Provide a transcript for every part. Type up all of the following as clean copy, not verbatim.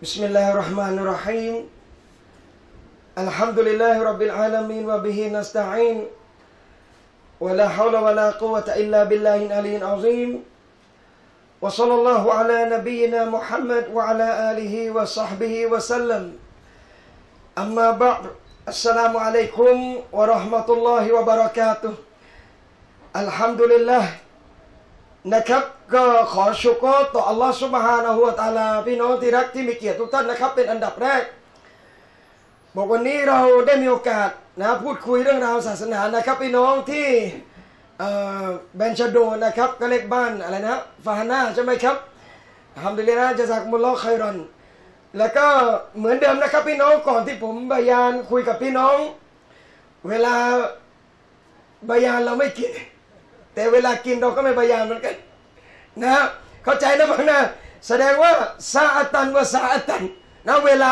बिस्मिल्लाहिर्रहमानिर्रहीम अल्हम्दुलिल्लाहि रब्बिल आलमीन व बिही नस्तईन वला हौला वला कुव्वता इल्ला बिल्लाहिल अलिय्यिल अज़ीम व सल्लल्लाहु अला नबियिना मुहम्मद व अला आलिहि व सहबिहि व सल्लम अम्मा बअद अस्सलामु अलैकुम व रहमतुल्लाहि व बरकातुह अल्हम्दुलिल्लाह นะครับก็ขอชูกรต่ออัลลอฮฺซุบฮานะฮูวะตะอาลาพี่น้องที่รักที่มีเกียรติทุกท่านนะครับเป็นอันดับแรกบอกวันนี้เราได้มีโอกาสนะพูดคุยเรื่องราวศาสนานะครับพี่น้องที่เบนชโดนะครับก็เล็กบ้านอะไรนะฟาฮาน่าใช่ไหมครับอัลฮัมดุลิลลาฮ์จะจากมุลลอฮ์ไครอนแล้วก็เหมือนเดิมนะครับพี่น้องก่อนที่ผมบยานคุยกับพี่น้องเวลาบยานเราไม่กินแต่เวลากินเราก็ไม่บยานเหมือนกันนะเข้าใจนะพี่นะแสดงว่าซาอัตันว่าซาอัตันนะเวลา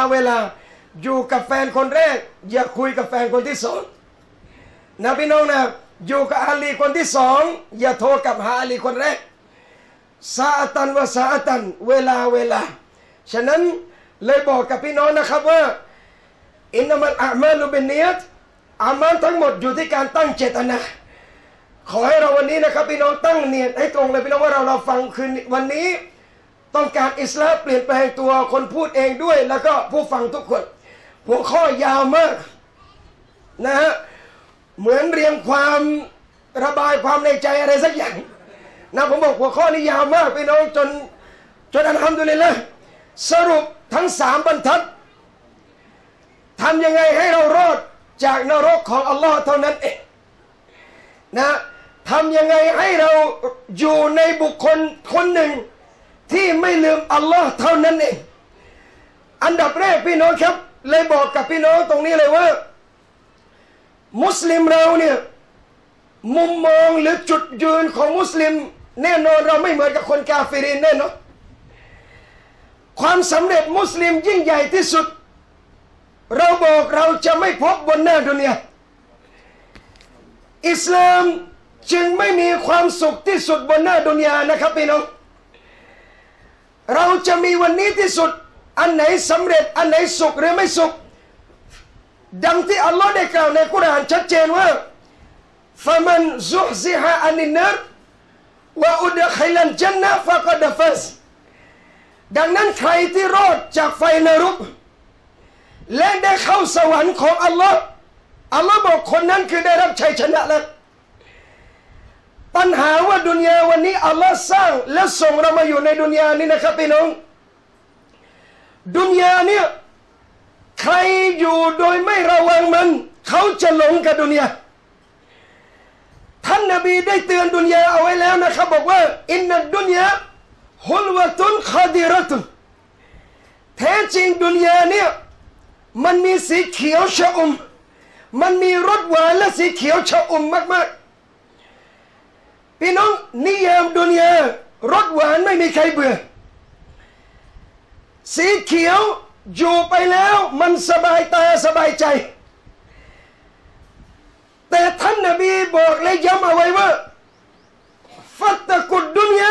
อยู่กับแฟนคนแรกอย่าคุยกับแฟนคนที่สองนะพี่น้องนะอยู่กับอาลีคนที่สองอย่าโทรกลับหาอาลีคนแรกซาอัตันว่าซาอัตันเวลาฉะนั้นเลยบอกกับพี่น้องนะครับว่าอินนัมัลอามาลุบินเนียตอามันทั้งหมดอยู่ที่การตั้งเจตนาขอให้เราวันนี้นะครับพี่น้องตั้งเนียดให้ตรงเลยพี่น้องว่าเราฟังคืนวันนี้ต้องการอิสลามเปลี่ยนแปลงตัวคนพูดเองด้วยแล้วก็ผู้ฟังทุกคนหัวข้อยาวมากนะฮะเหมือนเรียงความระบายความในใจอะไรสักอย่างนะผมบอกหัวข้อนี้ยาวมากพี่น้องจนอัลฮัมดุลิลละห์สรุปทั้ง3บรรทัดทำยังไงให้เรารอดจากนรกของอัลลอฮ์เท่านั้นเองนะทำยังไงให้เราอยู่ในบุคคลคนหนึ่งที่ไม่ลืมอัลลอฮ์เท่านั้นเองอันดับแรกพี่น้องครับเลยบอกกับพี่น้องตรงนี้เลยว่ามุสลิมเราเนี่ยมุมมองหรือจุดยืนของมุสลิมแน่นอนเราไม่เหมือนกับคนกาเฟรินแน่นอนความสำเร็จมุสลิมยิ่งใหญ่ที่สุดเราบอกเราจะไม่พบบนหน้าดุนยาอิสลามจึงไม่มีความสุขที่สุดบนหน้าดุนยานะครับพี่น้องเราจะมีวันนี้ที่สุดอันไหนสำเร็จอันไหนสุขหรือไม่สุขดังที่อัลลอฮ์ได้กล่าวในกุรอานชัดเจนว่าฟะมันซุฮซิฮะอันนินนัรวะอุดคิลัลญันนะฮ์ฟะกอดฟัซดังนั้นใครที่รอดจากไฟนรกและได้เข้าสวรรค์ของอัลลอฮ์อัลลอฮ์บอกคนนั้นคือได้รับชัยชนะแล้วปัญหาว่าดุนยาวันนี้อัลลอฮ์สร้างและส่งเรามาอยู่ในดุนยานี้นะครับพี่น้องดุนยาเนี่ยใครอยู่โดยไม่ระวังมันเขาจะหลงกับดุนยาท่านนบีได้เตือนดุนยาเอาไว้แล้วนะครับบอกว่าอินนัดดุนยาฮุลวะตุนคอดีรัตุนแท้จริงดุนยาเนี่ยมันมีสีเขียวชอุ่มมันมีรสหวานและสีเขียวชอุ่มมากๆพี่น้องนิยามดุนยารสหวานไม่มีใครเบื่อสีเขียวอยู่ไปแล้วมันสบายตาสบายใจแต่ท่านนบีบอกและย้ำเอาไว้ว่าฟัตตะกุดดุนยา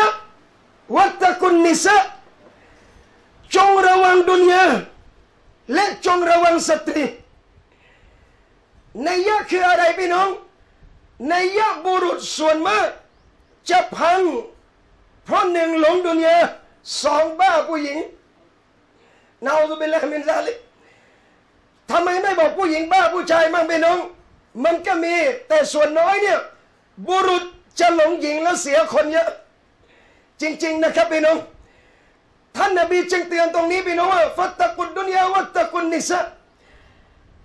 วัตตะกุนนิสะจงระวังดุนยาและจงระวังสตรีนัยยะคืออะไรพี่น้องนัยยะบุรุษส่วนมากจะพังเพราะหนึ่งหลงดุนยาสองบ้าผู้หญิงนะอูซุบิลลาฮิมินซาลิกทำไมไม่บอกผู้หญิงบ้าผู้ชายมั่งพี่น้องมันก็มีแต่ส่วนน้อยเนี่ยบุรุษจะหลงหญิงแล้วเสียคนเยอะจริงๆนะครับพี่น้องท่านนบีจึงเตือนตรงนี้พี่น้องว่าฟัตตะกุดดุนยาวัตตะกุนนิสะ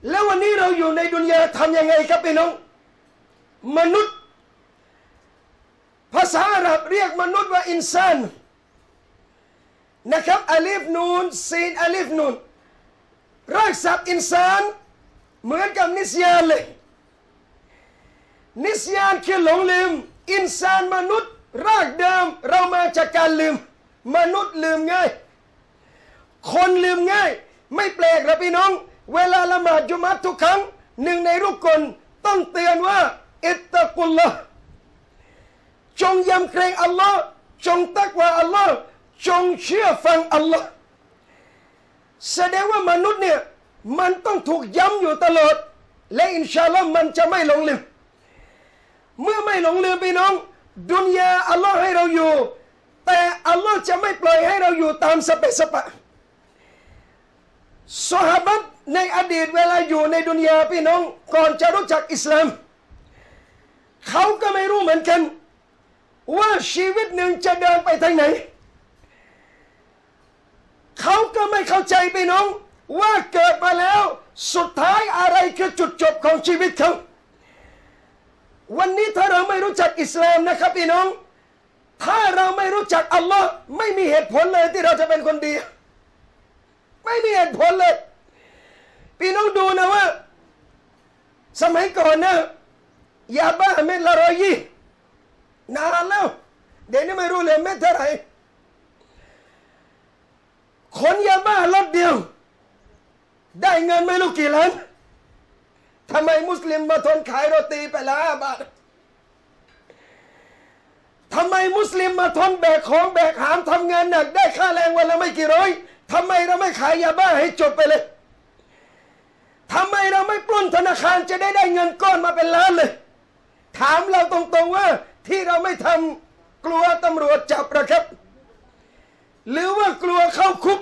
แล้ววันนี้เราอยู่ในดุนยาทำยังไงครับพี่น้องมนุษย์ภาษาอาหรับเรียกมนุษย์ว่าอินซานนะครับอลิฟนูนซีนอลิฟนูนรากศัพท์อินซานเหมือนกับนิสยานเลยนิสยานคือหลงลืมอินซานมนุษย์รากเดิมเรามาจากการลืมมนุษย์ลืมง่ายคนลืมง่ายไม่แปลกนะพี่น้องเวลาละหมาดจุมัดทุกครั้งหนึ่งในรุกนต้องเตือนว่าอิตตะกุลลอฮ์จงยำเกรงอัลลอฮ์จงตักวาอัลลอฮ์จงเชื่อฟังอัลลอฮ์ แสดงว่ามนุษย์เนี่ยมันต้องถูกย้ำอยู่ตลอดและอินชาอัลลอฮ์มันจะไม่หลงลืมเมื่อไม่หลงลืมพี่น้องดุนยาอัลลอฮ์ให้เราอยู่แต่อัลลอฮ์จะไม่ปล่อยให้เราอยู่ตามสเปะสปะซอฮาบะห์ในอดีตเวลาอยู่ในดุนยาพี่น้องก่อนจะรู้จักอิสลามเขาก็ไม่รู้เหมือนกันว่าชีวิตหนึ่งจะเดินไปทางไหนเขาก็ไม่เข้าใจพี่น้องว่าเกิดมาแล้วสุดท้ายอะไรคือจุดจบของชีวิตเขาวันนี้ถ้าเราไม่รู้จักอิสลามนะครับพี่น้องถ้าเราไม่รู้จักอัลลอฮ์ไม่มีเหตุผลเลยที่เราจะเป็นคนดีไม่มีเหตุผลเลยพี่น้องดูนะว่าสมัยก่อนนะยาบ้าเม็ดละ120นานแล้วเดี๋ยวนี้ไม่รู้เลยเม็ดเท่าไหร่คนยาบ้าล็อตเดียวได้เงินไม่รู้กี่ล้านทำไมมุสลิมมาทนขายโรตีไปละ5 บาททำไมมุสลิมมาทนแบกของแบกหามทำงานหนักได้ค่าแรงวันละไม่กี่ร้อยทำไมเราไม่ขายยาบ้าให้จบไปเลยทำไมเราไม่ปล้นธนาคารจะได้เงินก้อนมาเป็นล้านเลยถามเราตรงๆว่าที่เราไม่ทำกลัวตำรวจจับหรอครับหรือว่ากลัวเข้าคุก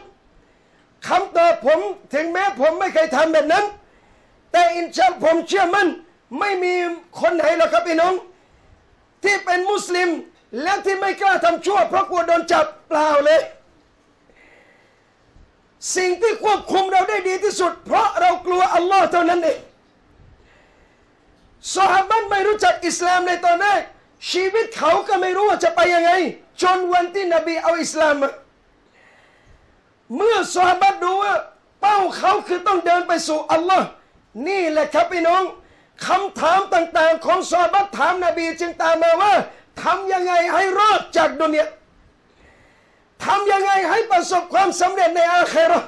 คำตอบผมถึงแม้ผมไม่เคยทำแบบนั้นแต่อินชาอัลลอฮ์ผมเชื่อมั่นไม่มีคนไหนหรอกครับพี่น้องที่เป็นมุสลิมและที่ไม่กล้าทำชั่วเพราะกลัวโดนจับเปล่าเลยสิ่งที่ควบคุมเราได้ดีที่สุดเพราะเรากลัวอัลลอฮ์เท่านั้นเองซอฮาบะห์ไม่รู้จักอิสลามในตอนแรกชีวิตเขาก็ไม่รู้ว่าจะไปยังไงจนวันที่นบีเอาอิสลามมาเมื่อซอฮาบะห์ดูว่าเป้าเขาคือต้องเดินไปสู่อัลลอฮ์นี่แหละครับพี่น้องคำถามต่างๆของซอฮาบะห์ถามนบีจึงตามมาว่าทำยังไงให้รอดจากดุนยาทำยังไงให้ประสบความสำเร็จในอาคิเราะห์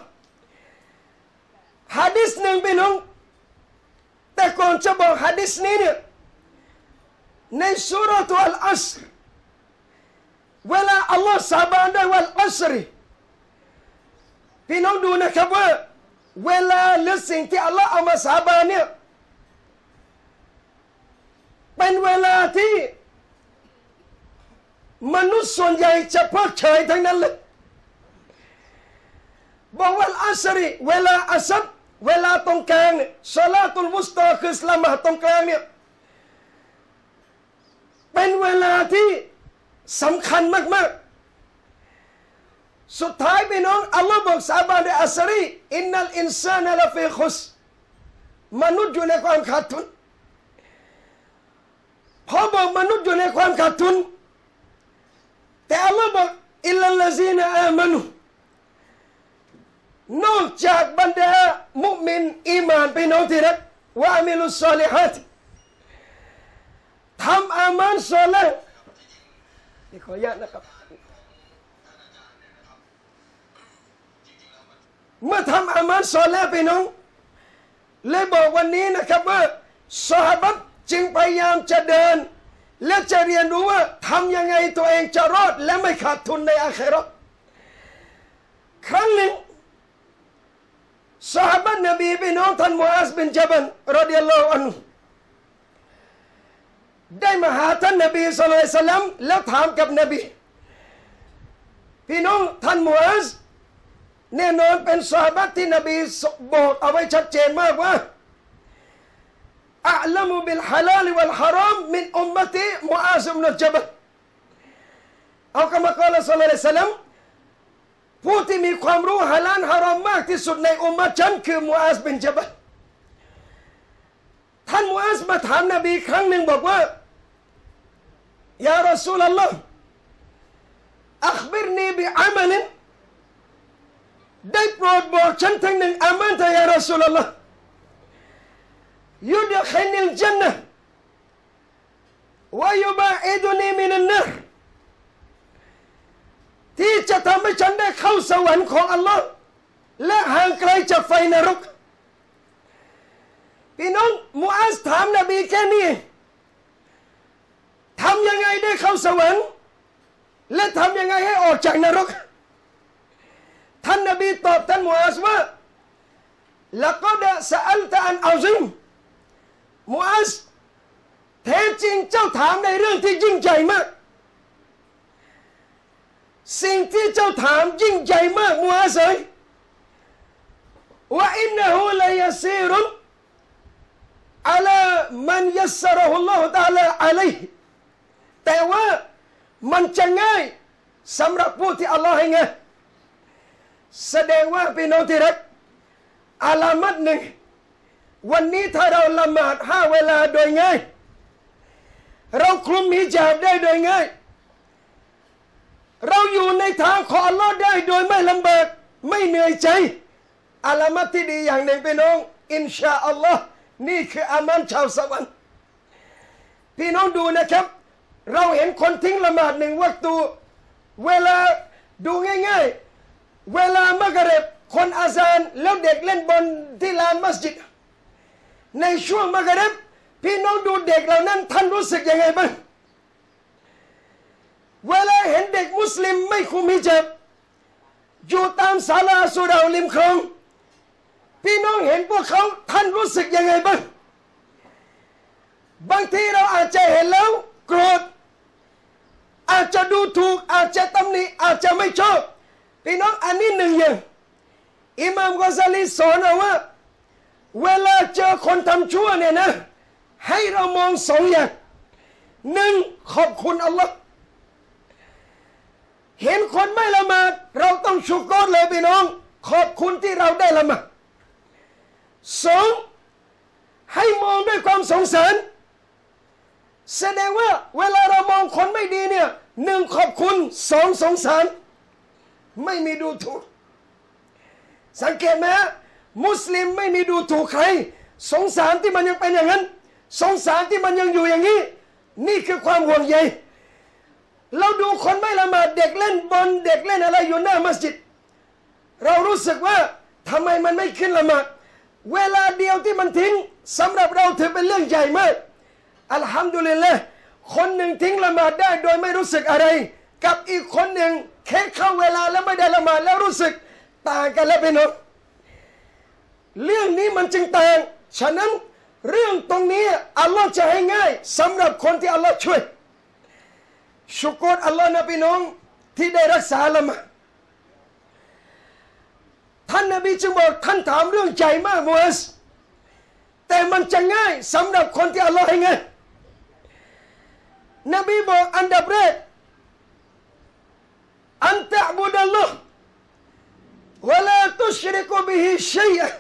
หะดีษหนึ่งพี่น้องแต่ก่อนจะบอกหะดีษนี้เนี่ยในซูเราะฮ์อัลอัสรเวลาอัลลอฮ์สาบานด้วยอัลอัสรพี่น้องดูนะครับว่าเวลาหรือสิ่งที่อัลลอฮ์เอามาสาบานเนี่ยเป็นเวลาที่มนุษย์ส่วนใหญ่จะเพิกเฉยทั้งนั้นเลยบอกว่าอัสรีเวลาอัสรเวลาตรงกลางศอลาตุลวุสตาคือละหมาดตรงกลางเนี่ยเป็นเวลาที่สำคัญมากๆสุดท้ายพี่น้องอัลลอฮ์บอกสาบานในอัสรีอินนัลอินซานะละฟีขุสมนุษย์อยู่ในความขาดทุนพอบอกมนุษย์อยู่ในความขาดทุนแต่อัลลอฮ์บอกอิลลัลลซีนะอามานูนอกจากบรรดามุมินอีมานพี่น้องที่รักวะอามิลุสซอลิฮัตทำอามันซอละห์ขออนุญาตนะครับเมื่อทำอามันซอละห์พี่น้องเลยบอกวันนี้นะครับว่าซอฮาบะห์จึงพยายามจะเดินและจะเรียนรู้ว่าทำยังไงตัวเองจะรอดและไม่ขาดทุนในอาคิเราะห์ครั้งหนึ่งซอฮาบะห์นบีพี่น้องท่านมูอาซบินญะบัลรอฎิยัลลอฮุอันฮุได้มาหาท่านนบีศ็อลลัลลอฮุอะลัยฮิวะซัลลัมแล้วถามกับนบีพี่น้องท่านมูอาซแน่นอนเป็นซอฮาบะห์ที่นบีบอกเอาไว้ชัดเจนมากว่าอัลลัมบิลฮะลาลวัลฮะรอมมินอุมมะติมูอาซบินญะบัลเอาคำกล่าวศ็อลลัลลอฮุอะลัยฮิวะซัลลัมผู้ที่มีความรู้ฮะลาลฮะรอมมากที่สุดในอุมมะฉันคือมูอาซบินญะบัลท่านมูอาซมาถามนบีครั้งหนึ่งบอกว่ายารอซูลอัลลอฮ์อัคบิรนีบิอามัลได้โปรดบอกฉันถึงหนึ่งอามัลยารอซูลอัลลอฮ์ยุดขนิลจันนะวะยุบาอิดุนีมินันนะที่จะทำให้ฉันได้เข้าสวรรค์ของอัลลอฮ์และห่างไกลจากไฟนรกพี่น้องมูอาซถามนบีแค่นี้ทำยังไงได้เข้าสวรรค์และทำยังไงให้ออกจากนรกท่านน นบีตอบท่านมูอาซว่าละกอดซะอัลตะอันเอาซิมมูอาซแท้จริงเจ้าถามในเรื่องที่ยิ่งใหญ่มากสิ่งที่เจ้าถามยิ่งใหญ่มากมูอาซเอ๋ยว่าอินนะฮูละยะซีรุนอะลามันยัสซะรฮุลลอฮุตะอาลาอะลัยฮิแต่ว่ามันจะง่ายสำหรับผู้ที่อัลลอฮ์ให้ง่ายแสดงว่าพี่น้องที่รักอาลามัดหนึ่งวันนี้ถ้าเราละหมาดห้าเวลาโดยง่ายเราคลุมฮิญาบได้โดยง่ายเราอยู่ในทางของอัลลอฮ์ได้โดยไม่ลำบากไม่เหนื่อยใจอาลามัดที่ดีอย่างหนึ่งพี่น้องอินชาอัลลอฮ์นี่คืออามันชาวสวรรค์พี่น้องดูนะครับเราเห็นคนทิ้งละหมาดหนึ่งวัตูเวลาดูง่ายๆเวลามักริบคนอาซานแล้วเด็กเล่นบอลที่ลานมัสยิดในช่วงมักริบพี่น้องดูเด็กเหล่านั้นท่านรู้สึกยังไงบ้างเวลาเห็นเด็กมุสลิมไม่คุมฮิญาบอยู่ตามศาลาสุเหร่าริมคลองพี่น้องเห็นพวกเขาท่านรู้สึกยังไงบ้างบางทีเราอาจจะเห็นแล้วโกรธอาจจะดูถูกอาจจะตำหนิอาจจะไม่ชอบพี่น้องอันนี้หนึ่งอย่างอิหม่ามกอซาลีสอนเอาว่าเวลาเจอคนทำชั่วเนี่ยนะให้เรามองสองอย่างหนึ่งขอบคุณอัลลอฮ์เห็นคนไม่ละหมาดเราต้องชุกรเลยพี่น้องขอบคุณที่เราได้ละหมาดสองให้มองด้วยความสงสารแสดงว่าเวลาเรามองคนไม่ดีเนี่ยหนึ่งขอบคุณสองสงสารไม่มีดูถูกสังเกตไหมมุสลิมไม่มีดูถูกใครสงสารที่มันยังเป็นอย่างนั้นสงสารที่มันยังอยู่อย่างนี้นี่คือความห่วงใยเราดูคนไม่ละหมาดเด็กเล่นบอลเด็กเล่นอะไรอยู่หน้ามัสยิดเรารู้สึกว่าทำไมมันไม่ขึ้นละหมาดเวลาเดียวที่มันทิ้งสำหรับเราถือเป็นเรื่องใหญ่มากอัลฮัมดุลิลละห์คนหนึ่งทิ้งละหมาดได้โดยไม่รู้สึกอะไรกับอีกคนหนึ่งแค่เข้าเวลาแล้วไม่ได้ละหมาดแล้วรู้สึกต่างกันแล้วพี่น้องเรื่องนี้มันจึงต่างฉะนั้นเรื่องตรงนี้อัลลอฮ์จะให้ง่ายสำหรับคนที่อัลลอฮ์ช่วยชุกรอัลลอฮ์นะพี่น้องที่ได้รักษาละหมาดท่านนบีจึงบอกท่านถามเรื่องใหญ่มากมูฮัมหมัดแต่มันจะง่ายสำหรับคนที่อัลลอฮ์ให้ง่ายนบีบอกอันดับแรกอันตะบุดัลลอฮ์วะลาตุชริกบิฮิชัยอะห์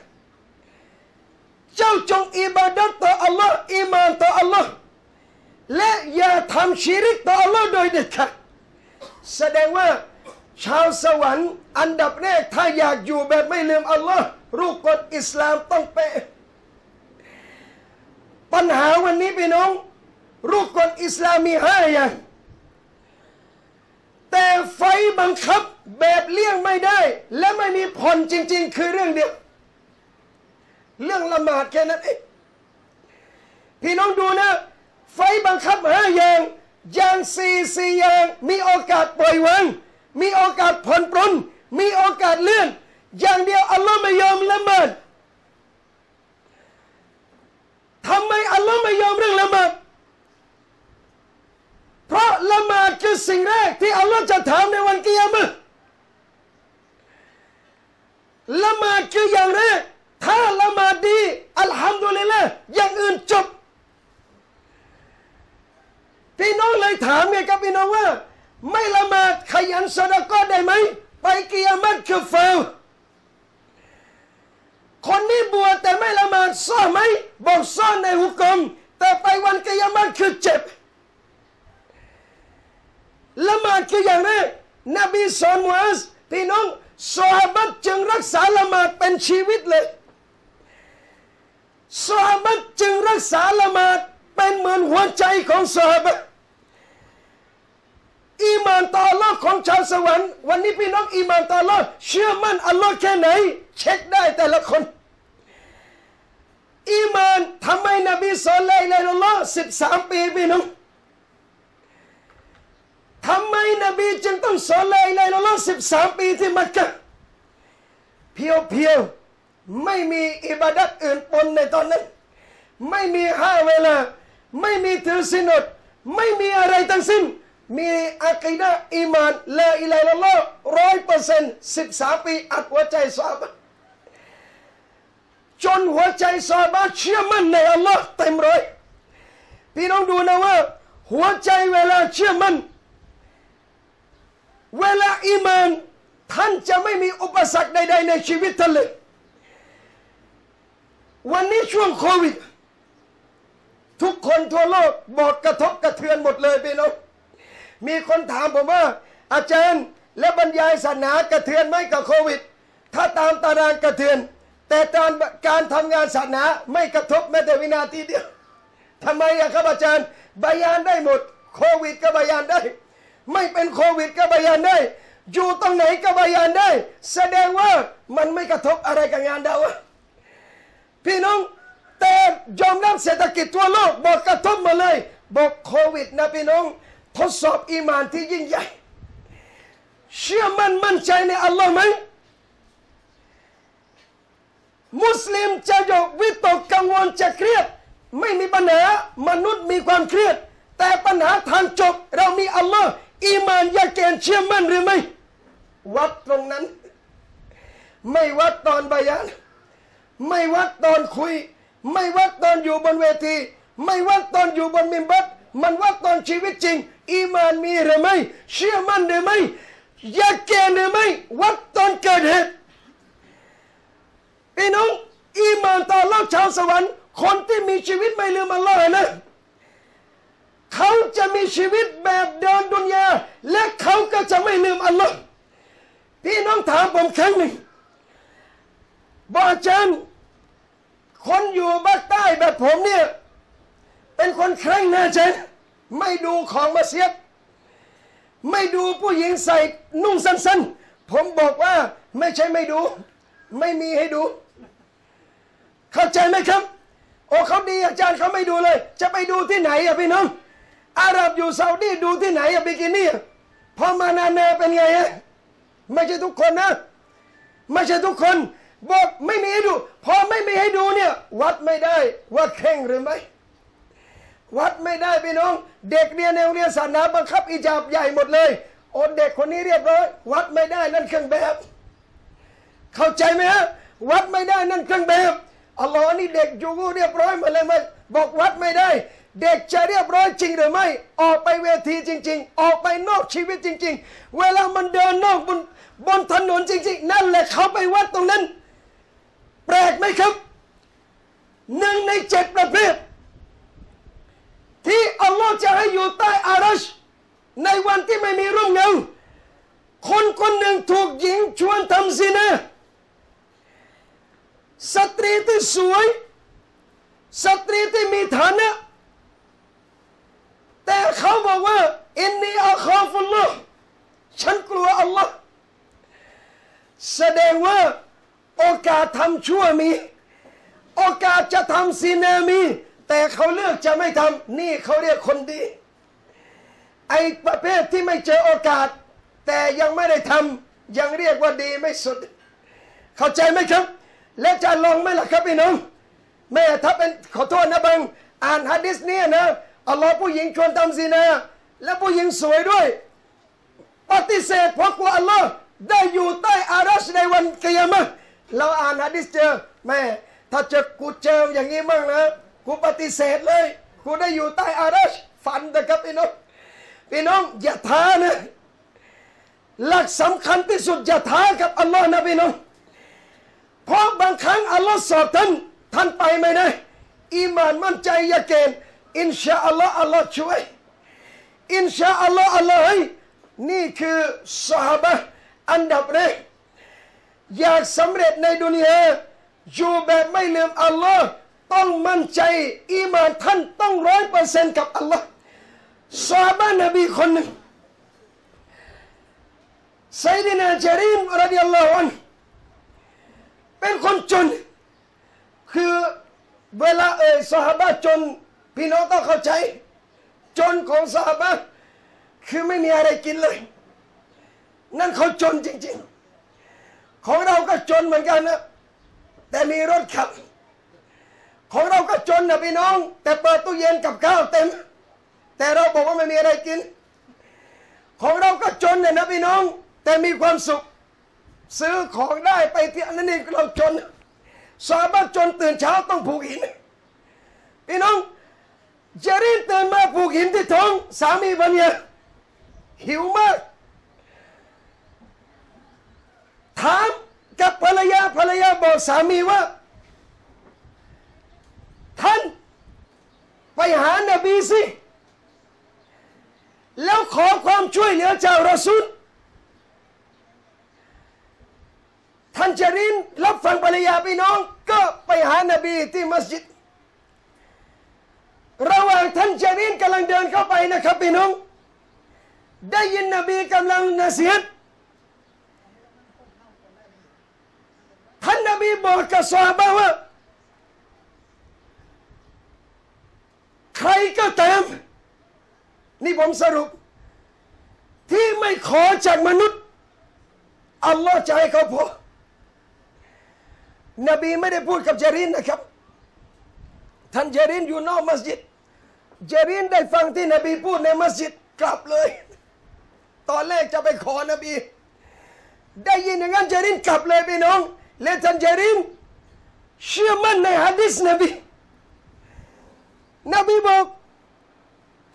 เจ้าจงอิบาดะห์ต่ออัลลอฮ์อีมานต่ออัลลอฮ์และอย่าทำชิริกต่ออัลลอฮ์โดยเด็ดขาดแสดงว่าชาวสวรรค์อันดับแรกถ้าอยากอยู่แบบไม่ลืมอัลลอฮ์รูปกฎอิสลามต้องเป๊ะปัญหาวันนี้พี่น้องรูปกฎอิสลามมีห้าอย่างแต่ไฟบังคับแบบเลี่ยงไม่ได้และไม่มีผ่อนจริงๆคือเรื่องเดียวเรื่องละหมาดแค่นั้นเองพี่น้องดูนะไฟบังคับห้าอย่างอย่างสี่อย่างมีโอกาสปล่อยวางมีโอกาสผ่อนปรนมีโอกาสเลื่อนอย่างเดียวอัลลอฮ์ไม่ยอมละหมาดทำไมอัลลอฮ์ไม่ยอมเรื่องละหมาดเพราะละหมาดคือสิ่งแรกที่อัลลอฮ์จะถามในวันกิยามะห์ละหมาดคืออย่างแรกถ้าละหมาดดีอัลฮัมดุลิลละห์อย่างอื่นจบพี่น้องเลยถามไงกับพี่น้องว่าไม่ละหมาดขยันซะดะกอฮ์ได้ไหมไปกิยามะห์คือฟาวคนนี้บวชแต่ไม่ละหมาดซ่อนไหมบอกซ่อนในหุกมแต่ไปวันกิยามะห์คือเจ็บละหมาดคืออย่างไรนบีสอนมูอัซพี่น้องซอฮาบะห์จึงรักษาละหมาดเป็นชีวิตเลยซอฮาบะห์จึงรักษาละหมาดเป็นเหมือนหัวใจของซอฮาบะห์อีมานต่ออัลลอฮ์ของชาวสวรรค์วันนี้พี่น้องอีมานต่ออัลลอฮ์เชื่อมั่นอัลลอฮ์แค่ไหนเช็คได้แต่ละคนอีมานทำไมนบีสอนละอิลาฮะอิลลัลลอฮ์13 ปีพี่น้องทำไมนบีจึงต้องสอนละอิลาฮะอิลลัลลอฮ์13 ปีที่มักกะฮ์ เพียวๆไม่มีอิบาดัตอื่นปนในตอนนั้นไม่มี5เวลาไม่มีถือศีลอดไม่มีอะไรทั้งสิ้นมีอะกีดะห์อีมานลาอิลาฮะอิลลัลลอฮ์ 100% 13 ปีอัดหัวใจซอฮาบะห์จนหัวใจซอฮาบะห์เชื่อมั่นในอัลลอฮ์เต็มร้อยพี่น้องดูนะว่าหัวใจเวลาเชื่อมั่นเวลาอีมานท่านจะไม่มีอุปสรรคใดๆในชีวิตท่านเลยวันนี้ช่วงโควิดทุกคนทั่วโลกบอดกระทบกระเทือนหมดเลยพี่น้องมีคนถามผมว่าอาจารย์และบรรยายศาสนากระเทือนไหมกับโควิดถ้าตามตารางกระเทือนแต่การทำงานศาสนาไม่กระทบแม้แต่วินาทีเดียวทำไมอะครับอาจารย์บยานได้หมดโควิดก็บยานได้ไม่เป็นโควิดก็บยานได้อยู่ตรงไหนก็บยานได้แสดงว่ามันไม่กระทบอะไรกับงานเราพี่น้องแต่ยอมรับเศรษฐกิจทั่วโลกบอกกระทบมาเลยบอกโควิดนะพี่น้องทดสอบอีมานที่ยิ่งใหญ่เชื่อมั่นใจในอัลลอฮ์ไหมมุสลิมจะยกวิตกกังวลจะเครียดไม่มีปัญหามนุษย์มีความเครียดแต่ปัญหาทางจบเรามีอัลลอฮ์อีมานยะกีนเชื่อมั่นหรือไม่วัดตรงนั้นไม่วัดตอนบยานไม่วัดตอนคุยไม่วัดตอนอยู่บนเวทีไม่วัดตอนอยู่บนมิมบัรมันวัดตอนชีวิตจริงอีมานมีหรือไม่เชื่อมั่นหรือไม่ยะกีนหรือไม่วัดตอนเกิดเหตุพี่น้องอีมานต่อเล่าชาวสวรรค์คนที่มีชีวิตไม่ลืมอัลลอฮ์นะเขาจะมีชีวิตแบบเดินดุนยาและเขาก็จะไม่ลืมอัลลอฮ์พี่น้องถามผมครั้งหนึ่งบอกอาจารย์คนอยู่บ้านใต้แบบผมเนี่ยเป็นคนเคร่งนะอาจารย์ไม่ดูของมัสยิดไม่ดูผู้หญิงใส่นุ่งสั้นๆผมบอกว่าไม่ใช่ไม่ดูไม่มีให้ดูเข้าใจไหมครับโอ้เขาดีอาจารย์เขาไม่ดูเลยจะไปดูที่ไหนอะพี่น้องอาหรับอยู่ซาอุดีดูที่ไหนอะบิกินี่พอมานานาเป็นไงอะไม่ใช่ทุกคนนะไม่ใช่ทุกคนบอกไม่มีให้ดูพอไม่มีให้ดูเนี่ยวัดไม่ได้ว่าเคร่งหรือไม่วัดไม่ได้พี่น้องเด็กเรียนในโรงเรียนศาสนาบังคับอิจาบใหญ่หมดเลยโอ้เด็กคนนี้เรียบร้อยวัดไม่ได้นั่นเครื่องแบบเข้าใจไหมฮะวัดไม่ได้นั่นเครื่องแบบอัลลอฮ์นี่เด็กอยู่เรียบร้อยมาเลยมาบอกวัดไม่ได้เด็กจะเรียบร้อยจริงหรือไม่ออกไปเวทีจริงๆออกไปนอกชีวิตจริงๆเวลามันเดินนอกบนถนนจริงๆนั่นแหละเขาไปวัดตรงนั้นแปลกไหมครับ1 ใน 7ประเภทที่อัลลอฮ์จะให้อยู่ใต้อารัชในวันที่ไม่มีร่มเงาคนคนหนึ่งถูกหญิงชวนทำซินาสตรีที่สวยสตรีที่มีฐานะแต่เขาบอกว่าอินนีอาคอฟุลลอฮ์ฉันกลัวอัลลอฮ์แสดงว่าโอกาสทำชั่วมีโอกาสจะทำซินามีแต่เขาเลือกจะไม่ทำนี่เขาเรียกคนดีไอ้ประเภทที่ไม่เจอโอกาสแต่ยังไม่ได้ทำยังเรียกว่าดีไม่สุดเข้าใจไหมครับและจะลองไหมล่ะครับพี่น้องแม่ถ้าเป็นขอโทษนะบังอ่านหะดีษเนี่ยนะอัลลอฮ์ผู้หญิงชวนทำซินาและผู้หญิงสวยด้วยปฏิเสธเพราะกลัวอัลลอฮ์ได้อยู่ใต้อารัชในวันกิยามะห์เราอ่านหะดีษเจอแม่ถ้าเจอกูเจออย่างนี้มั่งนะกูปฏิเสธเลยกูได้อยู่ใต้อารัชฝันนะครับพี่น้องพี่น้องอย่าท้านะหลักสำคัญที่สุดอย่าท้ากับอัลลอฮ์นะพี่น้องเพราะบางครั้งอัลลอฮ์สอบท่านไปไม่ได้อีมานมั่นใจยะกีนอินชาอัลลอฮ์อัลลอฮ์ช่วยอินชาอัลลอฮ์อัลลอฮ์นี่คือซอฮาบะห์อันดับแรกอยากสำเร็จในดุนยาอยู่แบบไม่ลืมอัลลอฮ์ต้องมั่นใจอีมานท่านต้อง 100% กับอัลลอฮ์ซอฮาบะห์นบีคนหนึ่งซัยดินาญะรีมรอฎิยัลลอฮุอันฮุเป็นคนจนคือเวลาซอฮาบะห์จนพี่น้องต้องเข้าใจจนของซอฮาบะห์คือไม่มีอะไรกินเลยนั่นเขาจนจริงๆ ของเราก็จนเหมือนกันนะแต่มีรถขับของเราก็จนนะพี่น้องแต่เปิดตู้เย็นกับข้าวเต็มแต่เราบอกว่าไม่มีอะไรกินของเราก็จนนะพี่น้องแต่มีความสุขซื้อของได้ไปที่นั่นนี่เราจนสาบานจนตื่นเช้าต้องผูกหินพี่น้องเจริญตื่นมาผูกหินที่ท้องสามีภรรยาหิวมากถามกับภรรยาภรรยาบอกสามีว่าท่านไปหานบีสิแล้วขอความช่วยเหลือจากรอซูลท่านเจริญรับฟังภรรยาพี่น้องก็ไปหานบีที่มัสยิดระหว่างท่านเจริญกำลังเดินเข้าไปนะครับพี่น้องได้ยินนบีกำลังนะเสียดท่านนบีบอกกับซอฮาบะว่าใครก็ตามนี่ผมสรุปที่ไม่ขอจากมนุษย์อัลลอฮ์จะให้เขาพอนบีไม่ได้พูดกับเจริญนะครับท่านเจริญอยู่นอกมัสยิดเจริญได้ฟังที่นบีพูดในมัสยิดกลับเลยตอนแรกจะไปขอนบีได้ยินอย่างนั้นเจริญกลับเลยพี่น้องและท่านเจริญเชื่อมั่นในหะดีษนบีบอก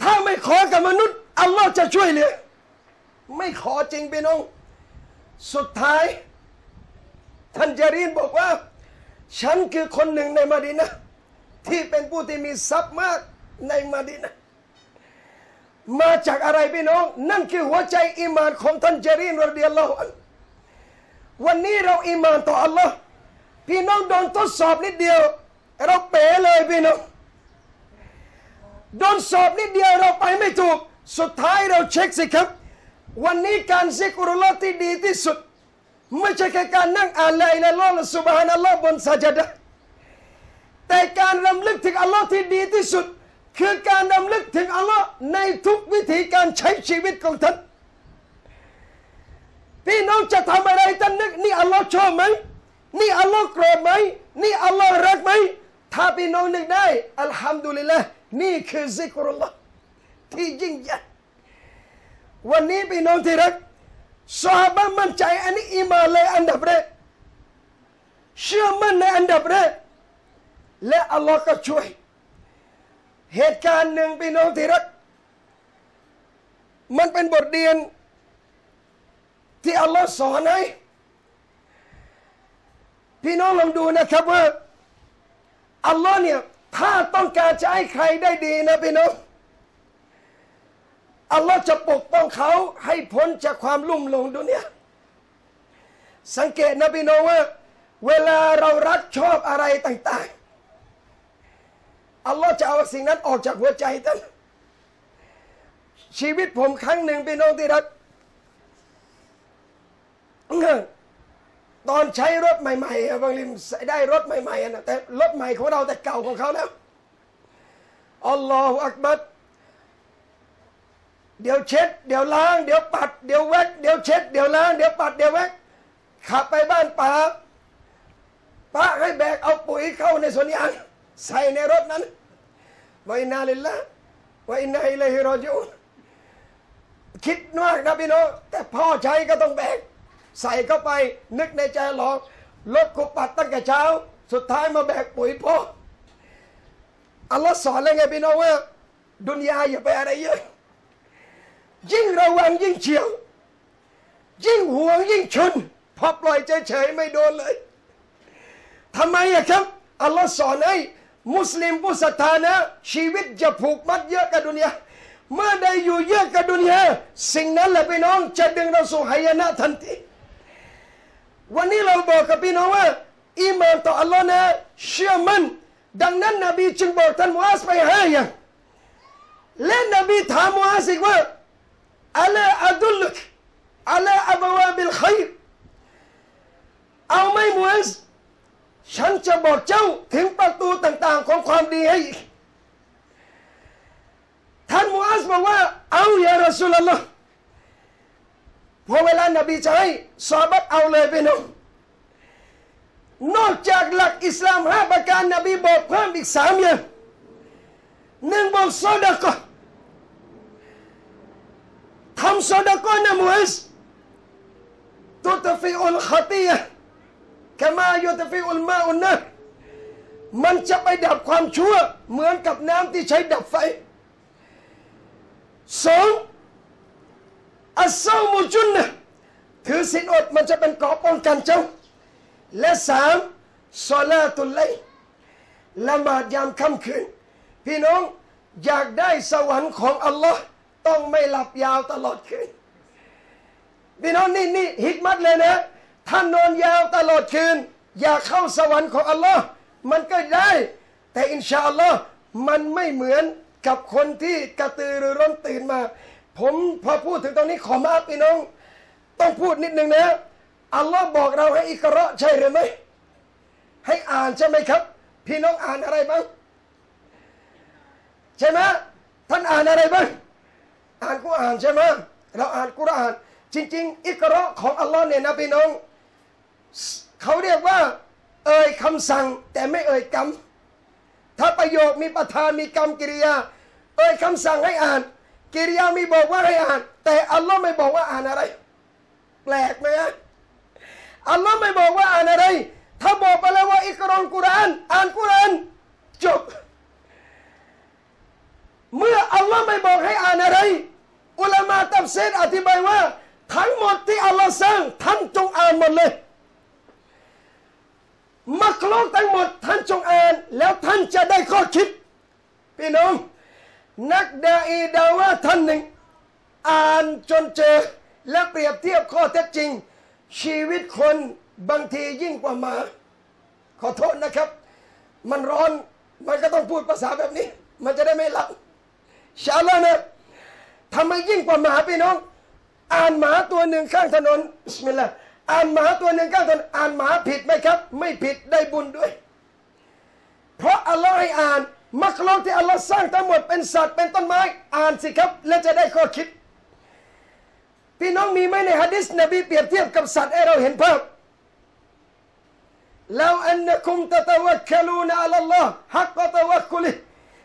ถ้าไม่ขอกับมนุษย์อัลลอฮ์จะช่วยเหลือไม่ขอจริงพี่น้องสุดท้ายท่านเจริญบอกว่าฉันคือคนหนึ่งในมะดีนะห์ที่เป็นผู้ที่มีทรัพย์มากในมะดีนะห์มาจากอะไรพี่น้องนั่นคือหัวใจอีหม่านของท่านเจริญรอฎิยัลลอฮุอันฮุวันนี้เราอีหม่านต่ออัลลอฮ์พี่น้องโดนทดสอบนิดเดียวเราเป๋เลยพี่น้องโดนสอบนิดเดียวเราไปไม่ถูกสุดท้ายเราเช็คสิครับวันนี้การซิกรุลลอฮ์ที่ดีที่สุดไม่ใช่แค่การนั่งอ่านละอิลาฮะอิลลัลลอฮ์ซุบฮานัลลอฮ์บนซะญะดะห์แต่การรำลึกถึงอัลลอฮ์ที่ดีที่สุดคือการรำลึกถึงอัลลอฮ์ในทุกวิธีการใช้ชีวิตของท่านพี่น้องจะทำอะไรท่านนึกนี่อัลลอฮ์ชอบไหมนี่อัลลอฮ์โกรธไหมนี่อัลลอฮ์รักไหมถ้าพี่น้องนึกได้อัลฮัมดุลิลละห์นี่คือซิกรุลลอฮ์ที่ยิ่งใหญ่วันนี้พี่น้องที่รักซอฮาบะห์มั่นใจอันนี้อีหม่านเลยอันดับแรกเชื่อมั่นในอันดับแรกและอัลลอฮ์ก็ช่วยเหตุการณ์หนึ่งพี่น้องที่รักมันเป็นบทเรียนที่อัลลอฮ์สอนให้พี่น้องลองดูนะครับว่าอัลลอฮ์เนี่ยถ้าต้องการจะให้ใครได้ดีนะพี่น้องอัลลอฮ์จะปกป้องเขาให้พ้นจากความลุ่มหลงดุนยาสังเกตนะพี่น้องว่าเวลาเรารักชอบอะไรต่างๆอัลลอฮ์จะเอาสิ่งนั้นออกจากหัวใจท่านชีวิตผมครั้งหนึ่งพี่น้องที่รักตอนใช้รถใหม่ๆบางทีได้รถใหม่ๆนะแต่รถใหม่ของเราแต่เก่าของเขาแล้วอัลลอฮฺอักบัรเดี๋ยวเช็ดเดี๋ยวล้างเดี๋ยวปัดเดี๋ยวแวกเดี๋ยวเช็ดเดี๋ยวล้างเดี๋ยวปัดเดี๋ยวแวกขับไปบ้านป้าให้แบกเอาปุ๋ยเข้าในสวนยางใส่ในรถนั้นวะอินนาลิลลาฮ์วะอินนาอิลัยฮิรอญิอูนคิดมากนะพี่น้องแต่พ่อใช้ก็ต้องแบกใส่เข้าไปนึกในใจหรอกรถกูปัดตั้งแต่เช้าสุดท้ายมาแบกปุ๋ยพ่ออัลลอฮ์สอนเลยไงพี่น้องว่าดุนยาอย่าไปอะไรเยอะยิ่งระวังยิ่งเฉียวยิ่งห่วงยิ่งชนพอปล่อยเฉยๆไม่โดนเลยทำไมอะครับอัลลอฮ์สอนให้มุสลิมผู้ศรัทธานะชีวิตจะผูกมัดเยอะกับดุนยาเมื่อใดอยู่เยอะกับดุนยาสิ่งนั้นแหละพี่น้องจะดึงเราสู่หายนะทันทีวันนี้เราบอกกับพี่น้องว่าอีหม่านต่ออัลลอฮ์นะเชื่อมั่นดังนั้นนบีจึงบอกท่านมูฮัมหมัดไปให้ยังและนบีถามมูฮัมหมัดว่าألا أدلك على أبواب الخير เอาไหมมูฮัมหมัดฉันจะบอกเจ้าถึงประตูต่างๆของความดีให้ท่านมูฮัมหมัดบอกว่าเอายารอซูลอัลลอฮ์พอเวลานบีจะให้ซอฮาบะห์เอาเลยพี่น้อง อิสลาม5ประการนบีบอกเพิ่มอีก3อย่าง1บอกซอดะกอฮ์ทำซอดะกอฮ์นะมูอิซตุตฟิอุลขะติยะฮ์กะมายุตฟิอุลมาอุนนะฮ์มันจะไปดับความชั่วเหมือนกับน้ำที่ใช้ดับไฟ2อัสซอมุจุนนะฮ์ถือศีลอดมันจะเป็นเกราะป้องกันเจ้าและ3ศอลาตุลไลล์ละหมาดยามค่ำคืนพี่น้องอยากได้สวรรค์ของอัลลอฮ์ต้องไม่หลับยาวตลอดคืนพี่น้องนี่ฮิกมัตเลยนะท่านนอนยาวตลอดคืนอยากเข้าสวรรค์ของอัลลอฮ์มันก็ได้แต่อินชาอัลลอฮ์มันไม่เหมือนกับคนที่กระตือรือร้นตื่นมาผมพอพูดถึงตรงนี้ขอมาพี่น้องต้องพูดนิดนึงนะอัลลอฮ์บอกเราให้อิกเราะห์ใช่หรือไม่ให้อ่านใช่ไหมครับพี่น้องอ่านอะไรบ้างใช่ไหมท่านอ่านอะไรบ้างอ่านกุรอานใช่ไหมเราอ่านกุรอานจริงๆอิกเราะห์ของอัลลอฮ์เนี่ยนะพี่น้องเขาเรียกว่าเอ่ยคำสั่งแต่ไม่เอ่ยกรรมถ้าประโยคมีประธานมีกรรมกิริยาเอ่ยคำสั่งให้อ่านกิริยามีบอกว่าให้อ่านแต่อัลลอฮ์ไม่บอกว่าอ่านอะไรแปลกไหมฮะอัลลอฮ์ไม่บอกว่าอ่านอะไรถ้าบอกไปแล้วว่าอิกรอกุรอานอ่านกุรอานจบเมื่ออัลลอฮ์ไม่บอกให้อ่านอะไรอุลามะตัฟซีรอธิบายว่าทั้งหมดที่อัลลอฮ์สร้างท่านจงอ่านหมดเลยมักลุกทั้งหมดท่านจงอ่านแล้วท่านจะได้ข้อคิดพี่น้องนักดาอีดาวะท่านหนึ่งอ่านจนเจอและเปรียบเทียบข้อเท็จจริงชีวิตคนบางทียิ่งกว่าหมาขอโทษนะครับมันร้อนมันก็ต้องพูดภาษาแบบนี้มันจะได้ไม่หลับอินชาอัลลอฮ์นะทำไมยิ่งกว่าหมาพี่น้องอ่านหมาตัวหนึ่งข้างถนนบิสมิลลาห์อ่านหมาตัวหนึ่งข้างถนนอ่านหมาผิดไหมครับไม่ผิดได้บุญด้วยเพราะอัลลอฮ์ให้อ่านมักลุกที่อัลลอฮ์สร้างทั้งหมดเป็นสัตว์เป็นต้นไม้อ่านสิครับและจะได้ข้อคิดพี่น้องมีไหมในหะดีษนบีเปรียบเทียบกับสัตว์ให้เราเห็นภาพแล้วอันนักคุมตะตะวักลูนอัลลอฮ์ฮักตะวักุลิ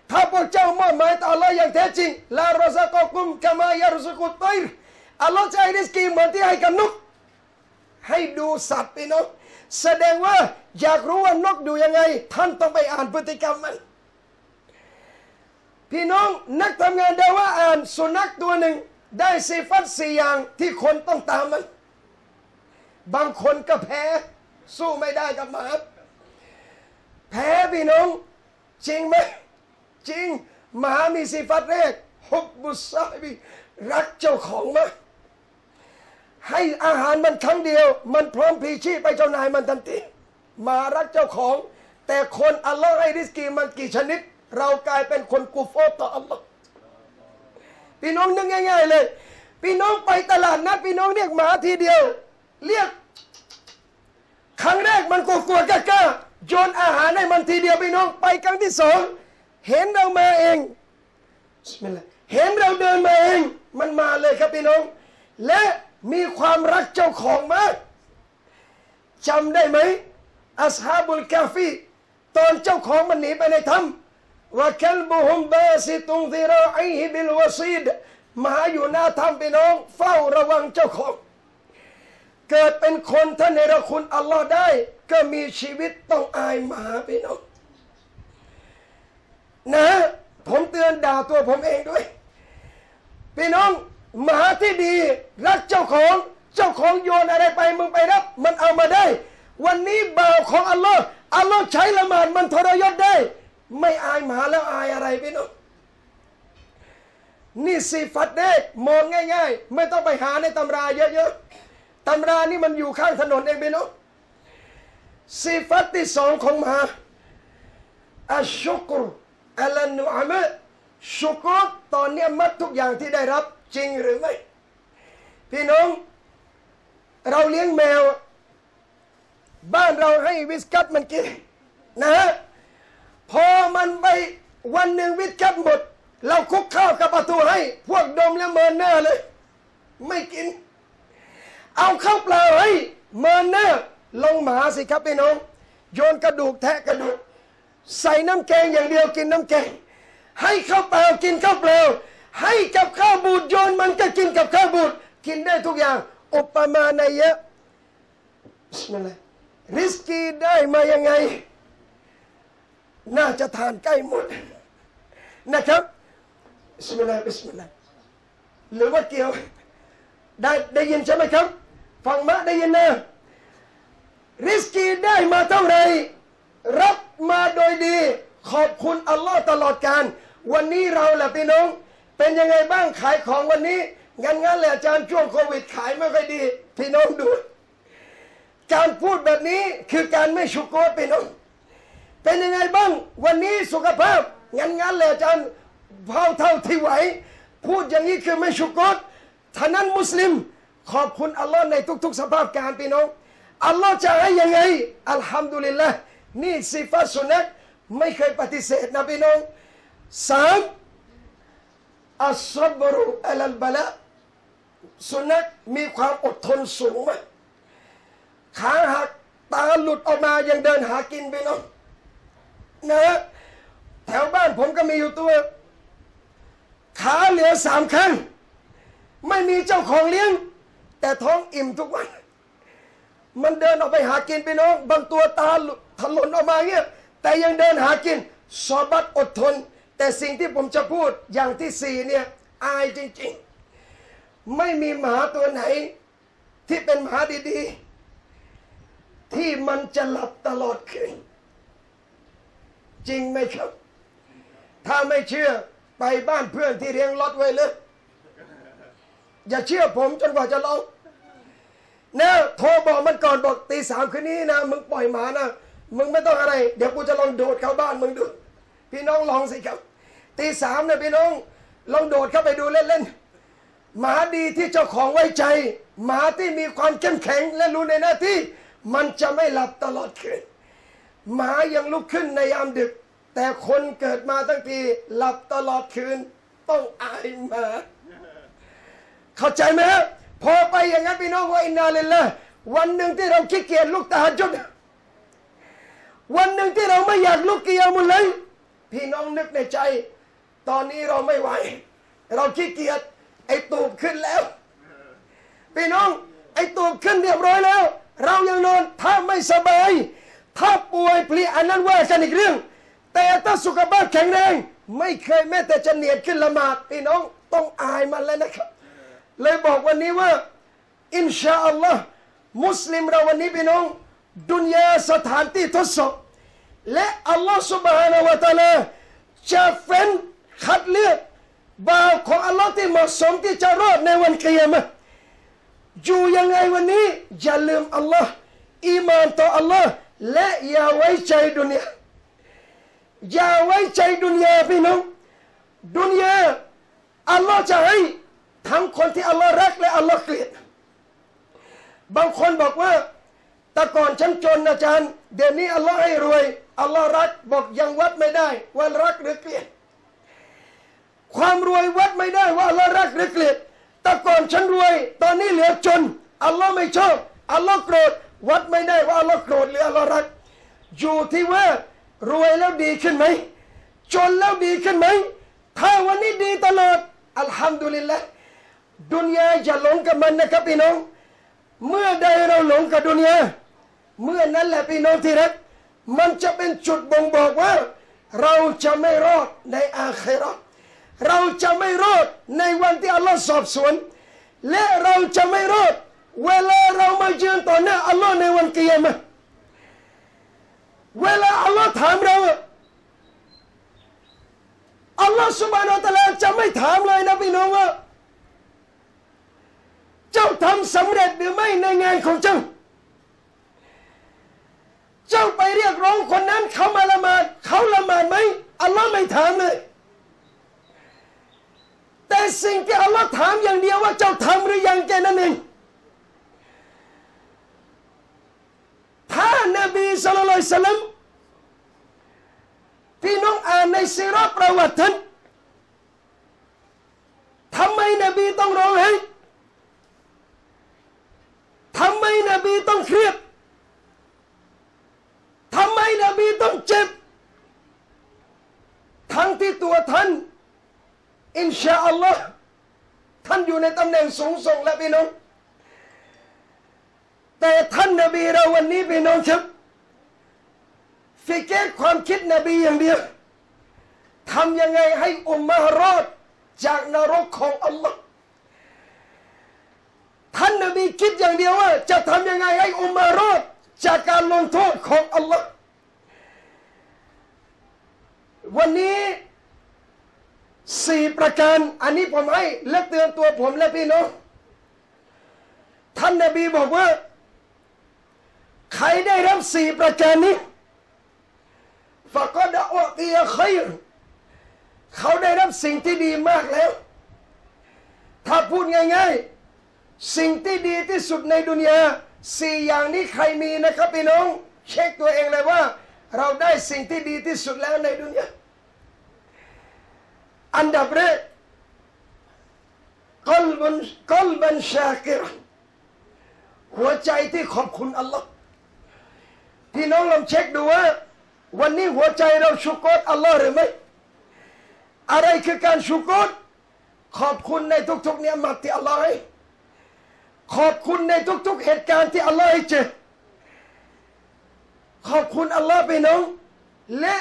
ถ้าพวกเจ้ามอบหมายต่ออัลลอฮ์อย่างแท้จริงละรซะกอกุมกะมายะรซะกุตอยรอัลลอฮ์จะให้ริสกีเหมือนที่ให้กับนกให้ดูสัตว์พี่น้องแสดงว่าอยากรู้ว่านกดูยังไงท่านต้องไปอ่านพฤติกรรมมันพี่น้องนักทำงานได้ว่าอ่านสุนัขตัวหนึ่งได้สิฟัต4อย่างที่คนต้องตามมันบางคนก็แพ้สู้ไม่ได้กับหมาแพ้พี่น้องจริงไหมจริงหมามีสิฟัตแรกฮุบบุซาบีรักเจ้าของมากให้อาหารมันครั้งเดียวมันพร้อมพลีชีพไปเจ้านายมันทันทีหมารักเจ้าของแต่คนอัลลอฮ์ให้ริสกีมันกี่ชนิดเรากลายเป็นคนกุฟรต่ออัลลอฮ์พี่น้องนึกง่ายๆเลยพี่น้องไปตลาดนัดพี่น้องเรียกหมาทีเดียวเรียกครั้งแรกมันกลัวๆกล้าๆโยนอาหารให้มันทีเดียวพี่น้องไปครั้งที่สองเห็นเรามาเองเห็นเราเดินมาเองมันมาเลยครับพี่น้องและมีความรักเจ้าของมากจำได้ไหมอัสฮาบุลกาฟีตอนเจ้าของมันหนีไปในถ้ำว่าเคลบุฮุมบาซิตุงซิราอิฮิบิลวาซีดหมาอยู่หน้าถ้ำพี่น้องเฝ้าระวังเจ้าของเกิดเป็นคนท่านในระคุณอัลลอฮ์ได้ก็มีชีวิตต้องอายหมาพี่น้องนะผมเตือนด่าตัวผมเองด้วยพี่น้องหมาที่ดีรักเจ้าของเจ้าของโยนอะไรไปมึงไปรับมันเอามาได้วันนี้บ่าวของอัลลอฮ์อัลลอฮ์ใช้ละหมาดมันทรยศได้ไม่อายหมาแล้วอายอะไรพี่น้องนี่สิฟัตเด็กมองง่ายๆไม่ต้องไปหาในตำราเยอะๆตำรานี่มันอยู่ข้างถนนเองพี่น้องสิฟัตที่สองของหมาอัชชุกรอัลนุอามะชุกรตอนนี้มัดทุกอย่างที่ได้รับจริงหรือไม่พี่น้องเราเลี้ยงแมวบ้านเราให้วิสกัสมันกินนะพอมันไปวันหนึ่งวิตกัดหมดเราคุกข้าวกับประตูให้พวกดมแล้วเมินหน้าเลยไม่กินเอาข้าวเปล่าให้เมินหน้าลงหมาสิครับพี่น้อง โยนกระดูกแทะกระดูกใส่น้ำแกงอย่างเดียวกินน้ำแกงให้ข้าวเปล่ากินข้าวเปล่าให้กับข้าวบูดโยนมันก็กินกับข้าวบูดกินได้ทุกอย่างอุปมาในเยอะนั่นแหละริสกีได้มายังไงน่าจะทานใกล้หมดนะครับบิสมิลลาห์บิสมิลลาห์หรือว่าเกี่ยวได้ยินใช่ไหมครับฟังมาได้ยินนะริสกีได้มาเท่าไหร่รับมาโดยดีขอบคุณอัลลอฮ์ตลอดการวันนี้เราแหละพี่น้องเป็นยังไงบ้างขายของวันนี้งั้นแหละอาจารย์ช่วงโควิดขายไม่ค่อยดีพี่น้องดูการพูดแบบนี้คือการไม่ชุกโกพี่น้องเป็นยังไงบ้างวันนี้สุขภาพงั้นแหละอาจารย์เท่าที่ไหวพูดอย่างนี้คือไม่ชุกโกท่านั้นมุสลิมขอบคุณอัลลอฮ์ในทุกๆสภาพการพี่น้องอัลลอฮ์จะให้ยังไงอัลฮัมดุลิลละห์นี่สิฟาสุนัขไม่เคยปฏิเสธนะพี่น้องสามอัศบรุอัลบะละสุนัขมีความอดทนสูงมากขาหักตาหลุดออกมายังเดินหากินพี่น้องนะแถวบ้านผมก็มีอยู่ตัวขาเหลือสามข้างไม่มีเจ้าของเลี้ยงแต่ท้องอิ่มทุกวันมันเดินออกไปหากินพี่น้องบางตัวตาถลนออกมาเงี้ยแต่ยังเดินหากินซอบัตอดทนแต่สิ่งที่ผมจะพูดอย่างที่สี่เนี่ยอายจริงๆไม่มีหมาตัวไหนที่เป็นหมาดีๆที่มันจะหลับตลอดคืนจริงไหมครับถ้าไม่เชื่อไปบ้านเพื่อนที่เลี้ยงล็อตไว้เลยอย่าเชื่อผมจนกว่าจะลองนะโทรบอกมันก่อนบอกตีสามคืนนี้นะมึงปล่อยหมานะมึงไม่ต้องอะไรเดี๋ยวกูจะลองโดดเข้าบ้านมึงดูพี่น้องลองสิครับตีสามเนี่ยพี่น้องลองโดดเข้าไปดูเล่นๆหมาดีที่เจ้าของไว้ใจหมาที่มีความเข้มแข็งและรู้ในหน้าที่มันจะไม่หลับตลอดคืนหมายังลุกขึ้นในยามดึกแต่คนเกิดมาตั้งทีหลับตลอดคืนต้องอายหมาเข้าใจไหมครับพอไปอย่างนั้นพี่น้องว่าอินนาลิลลาฮ์วันหนึ่งที่เราขี้เกียจลุกตะฮัจญุดวันหนึ่งที่เราไม่อยากลุกกิยามุลไลล์พี่น้องนึกในใจตอนนี้เราไม่ไหวเราขี้เกียจไอตูบขึ้นแล้วพี่น้องไอตูบขึ้นเรียบร้อยแล้วเรายังนอนถ้าไม่สบายถ้าป่วยเพลียอันนั้นว่ากันอีกเรื่องแต่ถ้าสุขภาพแข็งแรงไม่เคยแม้แต่จะเนียดขึ้นละหมาดพี่น้องต้องอายมันแล้วนะครับเลยบอกวันนี้ว่าอินชาอัลลอฮ์มุสลิมเราวันนี้พี่น้องดุนยาสถานที่ทดสอบและอัลลอฮ์ سبحانه และ تعالى จะเฟ้นคัดเลือกบ่าวของอัลลอฮ์ที่เหมาะสมที่จะรอดในวันกิยามะฮ์อยู่ยังไงวันนี้อย่าลืมอัลลอฮ์อีมานต่ออัลลอฮ์และอย่าไว้ใจดุนยาอย่าไว้ใจดุนยาพี่น้องดุนยาอัลลอฮ์จะให้ทั้งคนที่อัลลอฮ์รักและอัลลอฮ์เกลียดบางคนบอกว่าแต่ก่อนฉันจนอาจารย์เดี๋ยวนี้อัลลอฮ์ให้รวยอัลลอฮ์รักบอกยังวัดไม่ได้ว่ารักหรือเกลียดความรวยวัดไม่ได้ว่าอัลลอฮ์รักหรือเกลียดแต่ก่อนฉันรวยตอนนี้เหลือจนอัลลอฮ์ไม่ชอบอัลลอฮ์โกรธวัดไม่ได้ว่าอัลลอฮ์โกรธหรืออัลลอฮ์รักอยู่ที่ว่ารวยแล้วดีขึ้นไหมจนแล้วดีขึ้นไหมถ้าวันนี้ดีตลอดอัลฮัมดุลิลละห์ดุนยาอย่าหลงกับมันนะครับพี่น้องเมื่อใดเราหลงกับดุนยาเมื่อนั้นแหละพี่น้องที่รักมันจะเป็นจุดบ่งบอกว่าเราจะไม่รอดในอาคิเราะห์เราจะไม่รอดในวันที่อัลลอฮ์สอบสวนและเราจะไม่รอดเวลาเรามายืนต่อหน้าอัลลอฮ์ในวันกิยามะฮ์เวลาอัลลอฮ์ถามเราอัลลอฮ์ซุบฮานะฮูวะตะอาลาจะไม่ถามเลยนะพี่น้องว่าเจ้าทำสำเร็จหรือไม่ในงานของเจ้าเจ้าไปเรียกร้องคนนั้นเขามาละหมาดเขาละหมาดไหมอัลลอฮ์ไม่ถามเลยแต่สิ่งที่อัลลอฮ์ถามอย่างเดียวว่าเจ้าทำหรือยังแค่นั้นเองถ้านบีศ็อลลัลลอฮุอะลัยฮิวะซัลลัมพี่น้องอ่านในซีเราะห์ประวัติท่านทำไมนบีต้องร้องไห้ทำไมนบีต้องเครียดทำ ต้องเจ็บทั้งที่ตัวท่านอินชาอัลลอฮ์ท่านอยู่ในตำแหน่งสูงส่งแล้วพี่น้องแต่ท่านนบีเราวันนี้พี่น้องครับฟิกร์ความคิดนบีอย่างเดียวทำยังไงให้อุมมะฮ์รอดจากนรกของอัลลอฮ์ท่านนบีคิดอย่างเดียวว่าจะทำยังไงให้อุมมะฮ์รอดจากการลงโทษของอัลลอฮ์วันนี้4ประการอันนี้ผมให้เลือกเตือนตัวผมและพี่น้องท่านนบีบอกว่าใครได้รับ4ประการนี้ฟะกอดออติยะค็อยรเขาได้รับสิ่งที่ดีมากแล้วถ้าพูดง่ายๆสิ่งที่ดีที่สุดในดุนยา4อย่างนี้ใครมีนะครับพี่น้องเช็คตัวเองเลยว่าเราได้สิ่งที่ดีที่สุดแล้วในดุนยาอันดับแรกกอลบันชาคิรหัวใจที่ขอบคุณอัลลอฮ์พี่น้องลองเช็คดูว่าวันนี้หัวใจเราชุกรอัลลอฮ์หรือไม่อะไรคือการชุกรขอบคุณในทุกๆนิมัตที่อัลลอฮ์ให้ขอบคุณในทุกๆเหตุการณ์ที่อัลลอฮ์ให้เจอขอบคุณอัลลอฮ์พี่น้องและ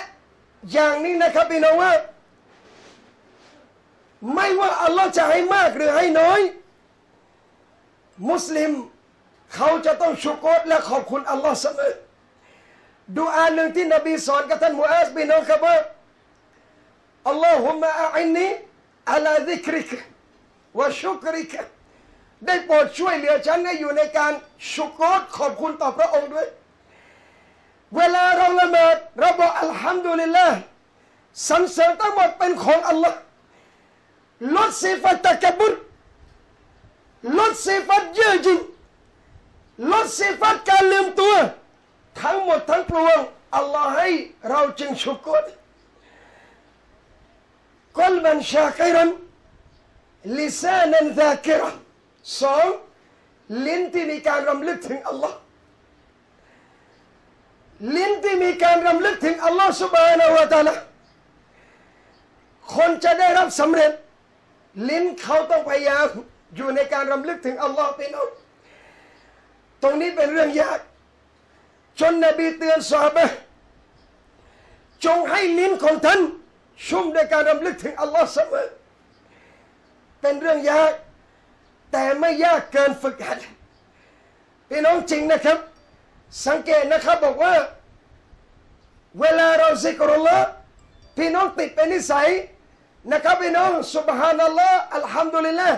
อย่างนี้นะครับพี่น้องว่าไม่ว่าอัลลอฮ์จะให้มากหรือให้น้อยมุสลิมเขาจะต้องชุกรและขอบคุณอัลลอฮ์เสมอดูอาหนึ่งที่นบีสอนกับท่านมูอาซบินอุกบะอัลลอฮุมะอินนีอะลาซิกริกวะชุกริกได้โปรดช่วยเหลือฉันให้อยู่ในการชุกรขอบคุณต่อพระองค์ด้วยเวลาเราละหมาดเราบอกอัลฮัมดุลิลลาห์สรรเสริญทั้งหมดเป็นของอัลลอฮ์ลดสิฟัตตะกับบรุลดสิฟัตเย่อหยิ่งลดสิฟัตการลืมตัวทั้งหมดทั้งปวงอัลลอฮ์ให้เราจึงชุกรกอลบันชาคิรันลิซานันซาคิรันสองลิ้นที่มีการรำลึกถึงอัลลอฮ์ลิ้นที่มีการรำลึกถึงอัลลอฮ์ سبحانه และ تعالى คนจะได้รับสำเร็จลิ้นเขาต้องพยายามอยู่ในการรำลึกถึงอัลลอฮ์เป็นองค์ตรงนี้เป็นเรื่องยากจนนบีเตือนซอฮาบะห์จงให้ลิ้นของท่านชุ่มด้วยการรำลึกถึงอัลลอฮ์เสมอเป็นเรื่องยากแต่ไม่ยากเกินฝึกหัดพี่น้องจริงนะครับสังเกตนะครับบอกว่าเวลาเราซิกรุลลอฮ์พี่น้องติดเป็นนิสัยนะครับพี่น้องซุบฮานัลลอฮ์อัลฮัมดุลิลลาห์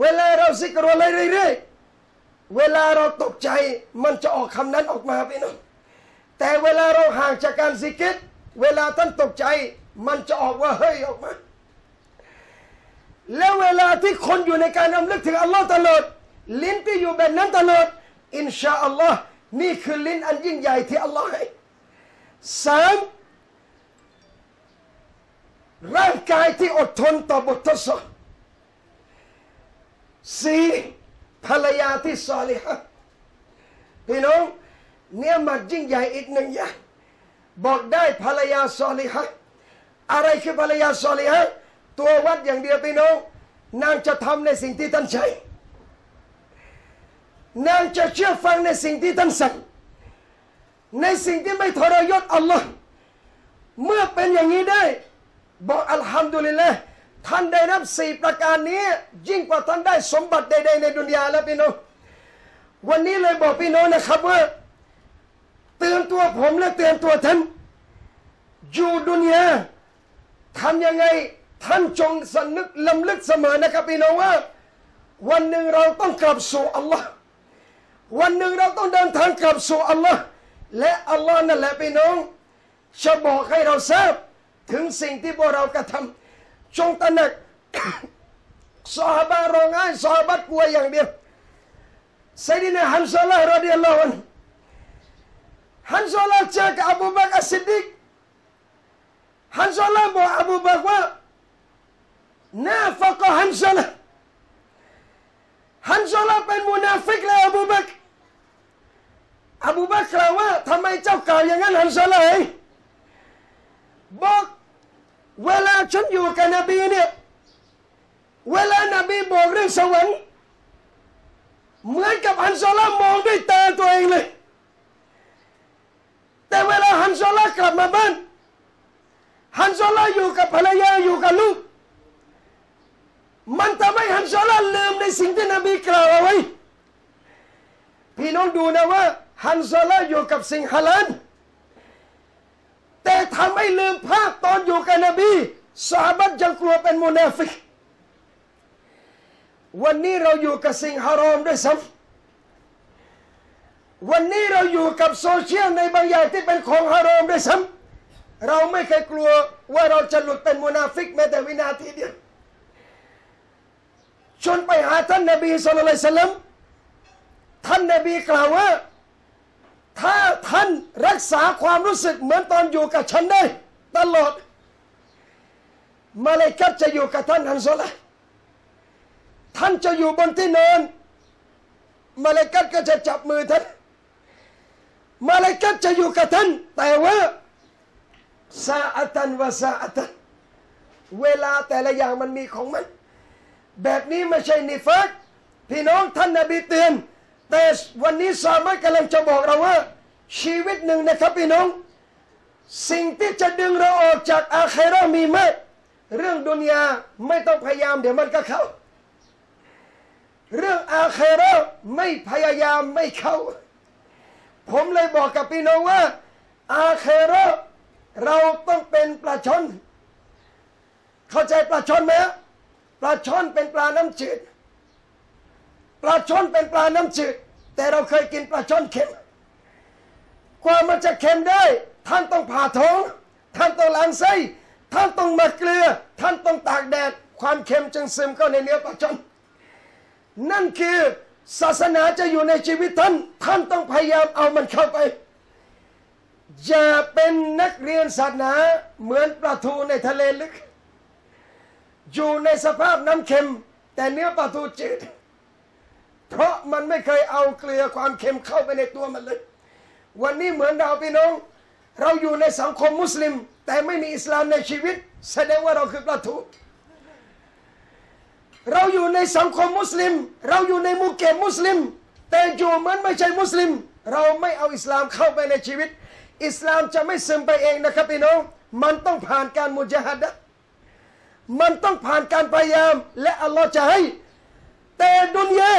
เวลาเราซิกรุลลอฮ์เรื่อยๆเวลาเราตกใจมันจะออกคำนั้นออกมาพี่น้องแต่เวลาเราห่างจากการซิกิรเวลาท่านตกใจมันจะออกว่าเฮ้ยออกมาแล้วเวลาที่คนอยู่ในการรำลึกถึงอัลลอฮ์ตลอดลิ้นที่อยู่แบบนั้นตลอดอินชาอัลลอฮ์นี่คือลิ้นอันยิ่งใหญ่ที่อัลลอฮ์ให้สามร่างกายที่อดทนต่อบททดสอบสี่ภรรยาที่ซอลิฮะพี่น้องเนี่ยมันยิ่งใหญ่อีกหนึ่งอย่างบอกได้ภรรยาซอลิฮะอะไรคือภรรยาซอลิฮะตัววัดอย่างเดียวพี่น้องนางจะทำในสิ่งที่ท่านใช้นางจะเชื่อฟังในสิ่งที่ท่านสั่งในสิ่งที่ไม่ทรยศอัลลอฮ์เมื่อเป็นอย่างนี้ได้บอกอัลฮัมดุลิลละห์ท่านได้รับสี่ประการนี้ยิ่งกว่าท่านได้สมบัติใดๆในดุนยาแล้วพี่น้องวันนี้เลยบอกพี่น้องนะครับว่าเตือนตัวผมและเตือนตัวท่านอยู่ดุนยาทำยังไงท่านจงสำนึกลำลึกเสมอนะครับพี่น้องว่าวันหนึ่งเราต้องกลับสู่อัลลอฮ์วันหนึ่งเราต้องเดินทางกลับสู่อัลลอฮ์และอัลลอฮ์นั่นแหละพี่น้องจะบอกให้เราทราบถึงสิ่งที่พวกเรากระทำจงตระหนัก ซอฮาบะห์ร้องไห้ซอฮาบะห์กลัวอย่างเดียวซัยยิดีนะฮัมซะละห์รอฎิยัลลอฮุอันฮุฮัมซะละห์เจอกับอบูบักรอัสซิดดีกฮัมซะละห์บอกอบูบักรว่านาฟักะฮัมซะละห์ฮัมซะละห์เป็นมุนาฟิกและอบูบักรกล่าวว่าทำไมเจ้ากล่าวอย่างนั้นฮัมซะละห์ บอกเวลาฉันอยู่กับนบีเนี่ยเวลานบีบอกเรื่องสวรรค์เหมือนกับฮันซอลามองด้วยตาตัวเองเลยแต่เวลาฮันซอลากลับมาบ้านฮันซอลาอยู่กับภรรยาอยู่กับลูกมันทำให้ฮันซอลาลืมในสิ่งที่นบีกล่าวเอาไว้พี่น้องดูนะว่าฮันซอลาอยู่กับสิ่งฮาลาลแต่ทำให้ลืมภาพตอนอยู่กับนบีซอฮาบะห์ยังกลัวเป็นมุนาฟิกวันนี้เราอยู่กับสิ่งฮารอมด้วยซ้ำวันนี้เราอยู่กับโซเชียลในบางอย่างที่เป็นของฮารอมด้วยซ้ำเราไม่เคยกลัวว่าเราจะหลุดเป็นมุนาฟิกแม้แต่วินาทีเดียวชนไปหาท่านนบีศ็อลลัลลอฮุอะลัยฮิวะซัลลัมท่านนบีกล่าวว่าถ้าท่านรักษาความรู้สึกเหมือนตอนอยู่กับฉันได้ตลอดมลาอิกะฮ์จะอยู่กับท่านฮันซอลาท่านจะอยู่บนที่นอนมลาอิกะฮ์ก็จะจับมือท่านมลาอิกะฮ์จะอยู่กับท่านแต่ว่าซาอะตันวะซาอะตันเวลาแต่ละอย่างมันมีของมันแบบนี้ไม่ใช่นิฟักพี่น้องท่านนบีเตือนแต่วันนี้ซอฮาบะห์กำลังจะบอกเราว่าชีวิตหนึ่งนะครับพี่น้องสิ่งที่จะดึงเราออกจากอาคิเราะห์มีมากเรื่องดุนยาไม่ต้องพยายามเดี๋ยวมันก็เข้าเรื่องอาคิเราะห์ไม่พยายามไม่เข้าผมเลยบอกกับพี่น้องว่าอาคิเราะห์เราต้องเป็นปลาช่อนเข้าใจปลาช่อนไหมปลาช่อนเป็นปลาน้ำจืดปลาช่อนเป็นปลาน้ำจืดแต่เราเคยกินปลาช่อนเค็มกว่ามันจะเค็มได้ท่านต้องผ่าท้องท่านต้องล้างไส้ท่านต้องหมักเกลือท่านต้องตากแดดความเค็มจึงซึมเข้าในเนื้อปลาช่อนนั่นคือศาสนาจะอยู่ในชีวิตท่านท่านต้องพยายามเอามันเข้าไปอย่าเป็นนักเรียนศาสนาเหมือนปลาทูในทะเลลึกอยู่ในสภาพน้ำเค็มแต่เนื้อปลาทูจืดเพราะมันไม่เคยเอาเกลือความเค็มเข้าไปในตัวมันเลยวันนี้เหมือนเราพี่น้องเราอยู่ในสังคมมุสลิมแต่ไม่มีอิสลามในชีวิตแสดงว่าเราคือปลาทูเราอยู่ในสังคมมุสลิมเราอยู่ในหมู่เกมมุสลิมแต่อยู่มันไม่ใช่มุสลิมเราไม่เอาอิสลามเข้าไปในชีวิตอิสลามจะไม่ซึมไปเองนะครับพี่น้องมันต้องผ่านการมุญาฮัดะมันต้องผ่านการพยายามและอัลลอฮ์จะให้แต่ดุนยา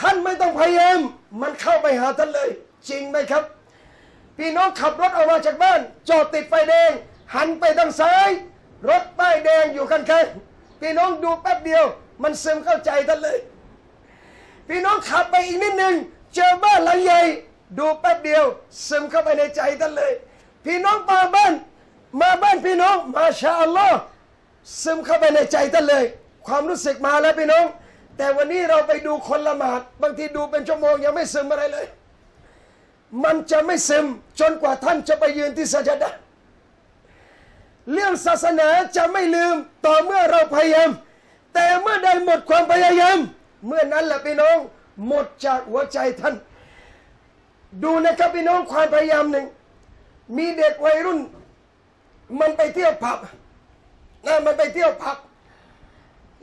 ท่านไม่ต้องพยายามมันเข้าไปหาท่านเลยจริงไหมครับพี่น้องขับรถออกมาจากบ้านจอดติดไฟแดงหันไปทางซ้ายรถป้ายแดงอยู่ข้างๆพี่น้องดูแป๊บเดียวมันซึมเข้าใจท่านเลยพี่น้องขับไปอีกนิดหนึ่งเจอบ้านหลังใหญ่ดูแป๊บเดียวซึมเข้าไปในใจท่านเลยพี่น้องมาบ้านพี่น้องมาชาอัลลอฮ์ซึมเข้าไปในใจท่านเลยความรู้สึกมาแล้วพี่น้องแต่วันนี้เราไปดูคนละหมาดบางทีดูเป็นชั่วโมงยังไม่ซึมอะไรเลยมันจะไม่ซึมจนกว่าท่านจะไปยืนที่สัจดะเรื่องศาสนาจะไม่ลืมต่อเมื่อเราพยายามแต่เมื่อใดหมดความพยายามเมื่อนั้นแหละพี่น้องหมดจากหัวใจท่านดูนะครับพี่น้องความพยายามหนึ่งมีเด็กวัยรุ่นมันไปเที่ยวผับนะมันไปเที่ยวผับ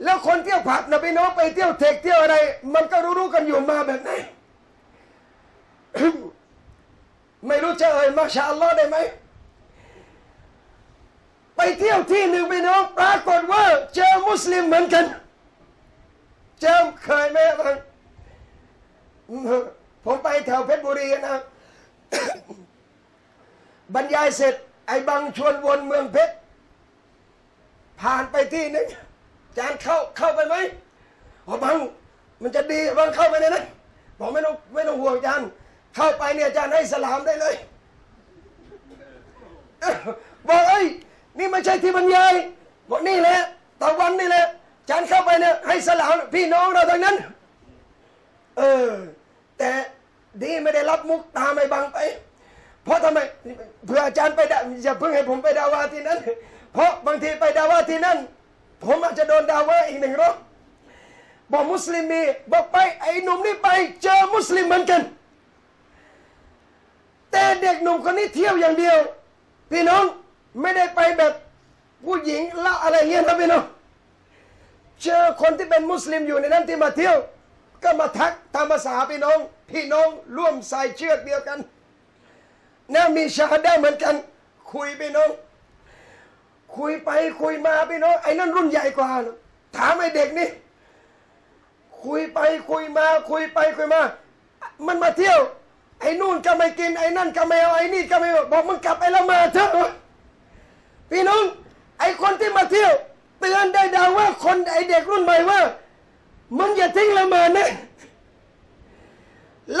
แล้วคนเที่ยวผับนะพี่น้องไปเที่ยวเทคเที่ยวอะไรมันก็รู้ๆกันอยู่มาแบบไหน ไม่รู้จะเอ่ยมาชาอัลลอฮ์ได้ไหมไปเที่ยวที่หนึ่งพี่น้องปรากฏว่าเจอมุสลิมเหมือนกันเจอเคยไหมบ้างผมไปแถวเพชรบุรีนะ บรรยายเสร็จไอ้บังชวนวนเมืองเพชรผ่านไปที่นึงอาจารย์เข้าไปไหมบอกบังมันจะดีบังเข้าไปเลยนะบอกไม่ต้องห่วงอาจารย์เข้าไปเนี่ยอาจารย์ให้สลามได้เลยบอกเอ้ยนี่ไม่ใช่ที่บรรยายบอกนี่แหละตะวันนี่แหละอาจารย์เข้าไปเนี่ยให้สลามพี่น้องเราทั้งนั้นแต่ดีไม่ได้รับมุกตามไอ้บังไปเพราะทำไมเผื่ออาจารย์ไปอย่าเพิ่งให้ผมไปดาวาที่นั้นเพราะบางทีไปดาว่าที่นั่นผมอาจจะโดนดาว่าอีกหนึ่งรอบบอกมุสลิมมีบอกไปไอ้หนุ่มนี่ไปเจอมุสลิมเหมือนกันแต่เด็กหนุ่มคนนี้เที่ยวอย่างเดียวพี่น้อง ไม่ได้ไปแบบผู้หญิงละอะไรเงี้ยนะพี่น้องเจอคนที่เป็นมุสลิมอยู่ในนั้นที่มาเที่ยวก็มาทักตามภาษาพี่น้องร่วมสายเชือกเดียวกันน่ามีชาได้เหมือนกันคุยพี่น้องคุยไปคุยมาพี่น้องไอ้นั่นรุ่นใหญ่กว่าถามไอ้เด็กนี่คุยไปคุยมาคุยไปคุยมามันมาเที่ยวไอ้นู่นก็ไม่กินไอ้นั่นก็ไม่เอาไอ้นี่ก็ไม่บอกมึงกลับไปแล้วมาเถอะพี่น้องไอ้คนที่มาเที่ยวเตือนได้ดาวว่าคนไอ้เด็กรุ่นใหม่ว่ามึงอย่าทิ้งละเมินนะ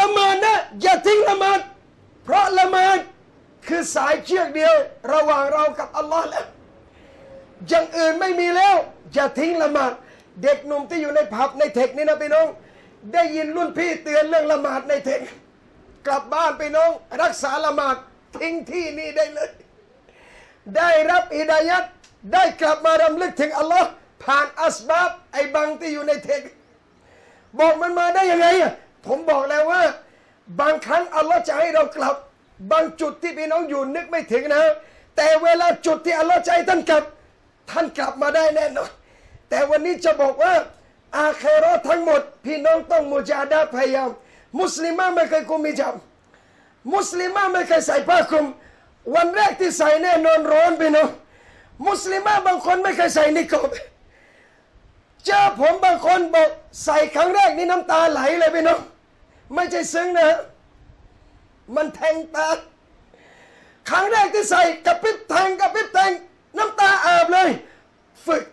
ละเมินนะอย่าทิ้งละเมินเพราะละเมินคือสายเชือกเดียวระหว่างเรากับอัลลอฮ์แล้วอย่างอื่นไม่มีแล้วอย่าทิ้งละหมาดเด็กหนุ่มที่อยู่ในผับในเทคนี่นะพี่น้องได้ยินรุ่นพี่เตือนเรื่องละหมาดในเทคกลับบ้านพี่น้องรักษาละหมาดทิ้งที่นี่ได้เลยได้รับอิดายัดได้กลับมารำลึกถึงอัลลอฮ์ผ่านอัสบับไอ้บังที่อยู่ในเทคบอกมันมาได้ยังไงผมบอกแล้วว่าบางครั้งอัลลอฮ์จะให้เรากลับบางจุดที่พี่น้องอยู่นึกไม่ถึงนะแต่เวลาจุดที่อัลลอฮ์จะให้ท่านกลับมาได้แน่นอนแต่วันนี้จะบอกว่าอาคิเราะห์ทั้งหมดพี่น้องต้องมุจาฮะดะห์พยายามมุสลิมะไม่เคยคุมฮิญาบมุสลิมะไม่เคยใส่ผ้าคลุมวันแรกที่ใส่แน่นอนร้อนพี่น้องมุสลิมะบางคนไม่เคยใส่นิกอบเจอผมบางคนบอกใส่ครั้งแรกนี่น้ำตาไหลเลยพี่น้องไม่ใช่ซึ้งนะมันแทงตาครั้งแรกที่ใส่กระพริบแทงกระพริบแทงน้ำตาอาบเลยฝึก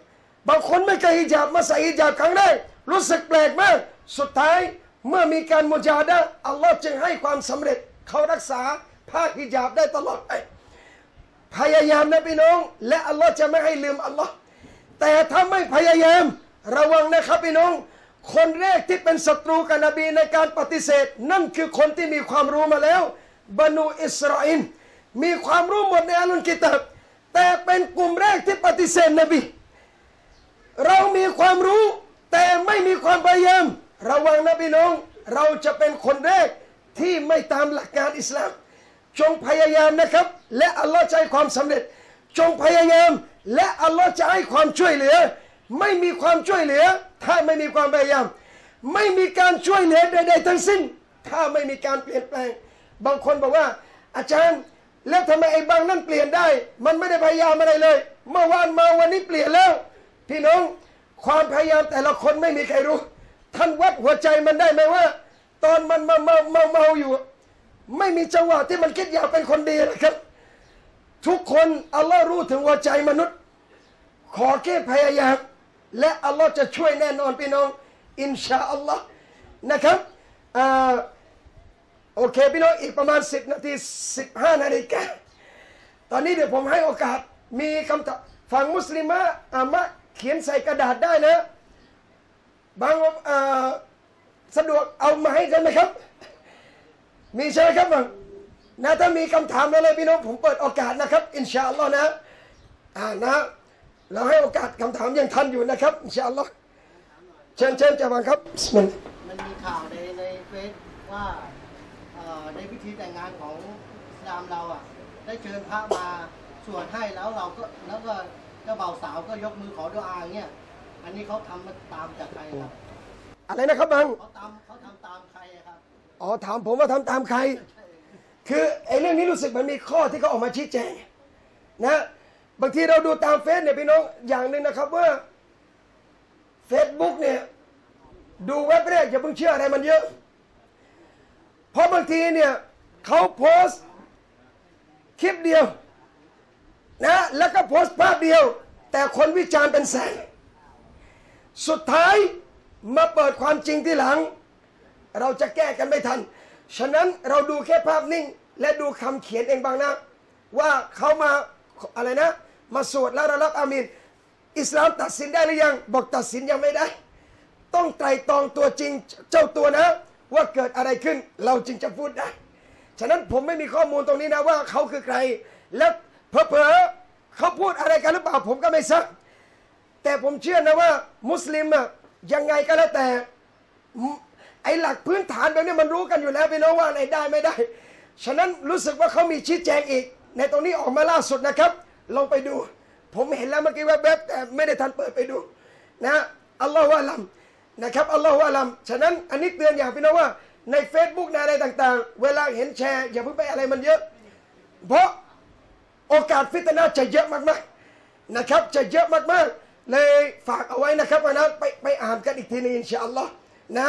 บางคนไม่เคยฮิญาบมาใส่ฮิญาบครั้งแรกรู้สึกแปลกมากสุดท้ายเมื่อมีการมุจาฮะดะห์อัลลอฮ์จึงให้ความสำเร็จเขารักษาผ้าฮิญาบได้ตลอดไปพยายามนะพี่น้องและอัลลอฮ์จะไม่ให้ลืมอัลลอฮ์แต่ถ้าไม่พยายามระวังนะครับพี่น้องคนแรกที่เป็นศัตรูกับนบีในการปฏิเสธนั่นคือคนที่มีความรู้มาแล้วบะนูอิสราอิลมีความรู้หมดในอัลกิตับแต่เป็นกลุ่มแรกที่ปฏิเสธนบีเรามีความรู้แต่ไม่มีความพยายามระวังนะพี่น้องเราจะเป็นคนแรกที่ไม่ตามหลักการอิสลามจงพยายามนะครับและอัลลอฮ์จะให้ความสำเร็จจงพยายามและอัลลอฮ์จะให้ความช่วยเหลือไม่มีความช่วยเหลือถ้าไม่มีความพยายามไม่มีการช่วยเหลือใดๆทั้งสิ้นถ้าไม่มีการเปลี่ยนแปลงบางคนบอกว่าอาจารย์แล้วทำไมไอ้บางนั่นเปลี่ยนได้มันไม่ได้พยายามอะไรเลยเมื่อวานมาวันนี้เปลี่ยนแล้วพี่น้องความพยายามแต่ละคนไม่มีใครรู้ท่านวัดหัวใจมันได้ไหมว่าตอนมันเมาอยู่ไม่มีจังหวะที่มันคิดอยากเป็นคนดีนะครับทุกคนอัลลอฮ์รู้ถึงหัวใจมนุษย์ขอแค่พยายามและอัลลอฮ์จะช่วยแน่นอนพี่น้องอินชาอัลลอฮ์นะครับโอเคพี่น้องอีกประมาณ10นาที15นาฬิกาตอนนี้เดี๋ยวผมให้โอกาสมีคำตอบฝั่งมุสลิมะมะเขียนใส่กระดาษได้นะบางสะดวกเอามาให้กันนะครับมีใช่ไหมครับบางนะถ้ามีคำถามอะไรพี่น้องผมเปิดโอกาสนะครับอินชาอัลลอฮ์นะนะเราให้โอกาสคำถามยังทันอยู่นะครับอินชาอัลลอฮ์เชิญจะมาครับมันมีข่าวในเฟซว่าในพิธีแต่งงานของอิสลามเราอ่ะได้เชิญพระมาสวดให้แล้วเราก็เจ้าบ่าวสาวก็ยกมือขอดุอาเนี่ยอันนี้เขาทำมาตามจากใครครับอะไรนะครับบังเขาทำตามใครครับอ๋อถามผมว่าทำตามใครคือไอ้เรื่องนี้รู้สึกมันมีข้อที่เขาออกมาชี้แจงนะบางทีเราดูตามเฟซเนี่ยพี่น้องอย่างหนึ่งนะครับว่าเฟซบุ๊กเนี่ยดูเว็บแรกอย่าเพิ่งเชื่ออะไรมันเยอะเพราะบางทีเนี่ยเขาโพสคลิปเดียวนะแล้วก็โพสภาพเดียวแต่คนวิจารณ์เป็นแสนสุดท้ายมาเปิดความจริงที่หลังเราจะแก้กันไม่ทันฉะนั้นเราดูแค่ภาพนิ่งและดูคำเขียนเองบางนะว่าเขามาอะไรนะมาสวดแล้วเรารับอามีนอิสลามตัดสินได้หรือยังบอกตัดสินยังไม่ได้ต้องไตร่ตรองตัวจริงเจ้าตัวนะว่าเกิดอะไรขึ้นเราจึงจะพูดได้ฉะนั้นผมไม่มีข้อมูลตรงนี้นะว่าเขาคือใครและเผลอเขาพูดอะไรกันหรือเปล่าผมก็ไม่ทราบแต่ผมเชื่อนะว่ามุสลิมอะยังไงก็แล้วแต่ไอ้หลักพื้นฐานแบบนี้มันรู้กันอยู่แล้วพี่น้องว่าอะไรได้ไม่ได้ฉะนั้นรู้สึกว่าเขามีชี้แจงอีกในตรงนี้ออกมาล่าสุดนะครับ ลองไปดูผมเห็นแล้วเมื่อกี้แวบๆแต่ไม่ได้ทันเปิดไปดูนะอัลลอฮฺวะลัมนะครับอัลลอฮฺวะลัมฉะนั้นอันนี้เตือนอย่างพี่น้องว่าใน Facebook ในอะไรต่างๆเวลาเห็นแชร์อย่าเพิ่งไปอะไรมันเยอะเพราะโอกาสฟิตนะจะเยอะมากๆนะครับจะเยอะมากๆเลยฝากเอาไว้นะครับวันนั้นไปอ่านกันอีกทีนึงอินชาอัลลอฮ์นะ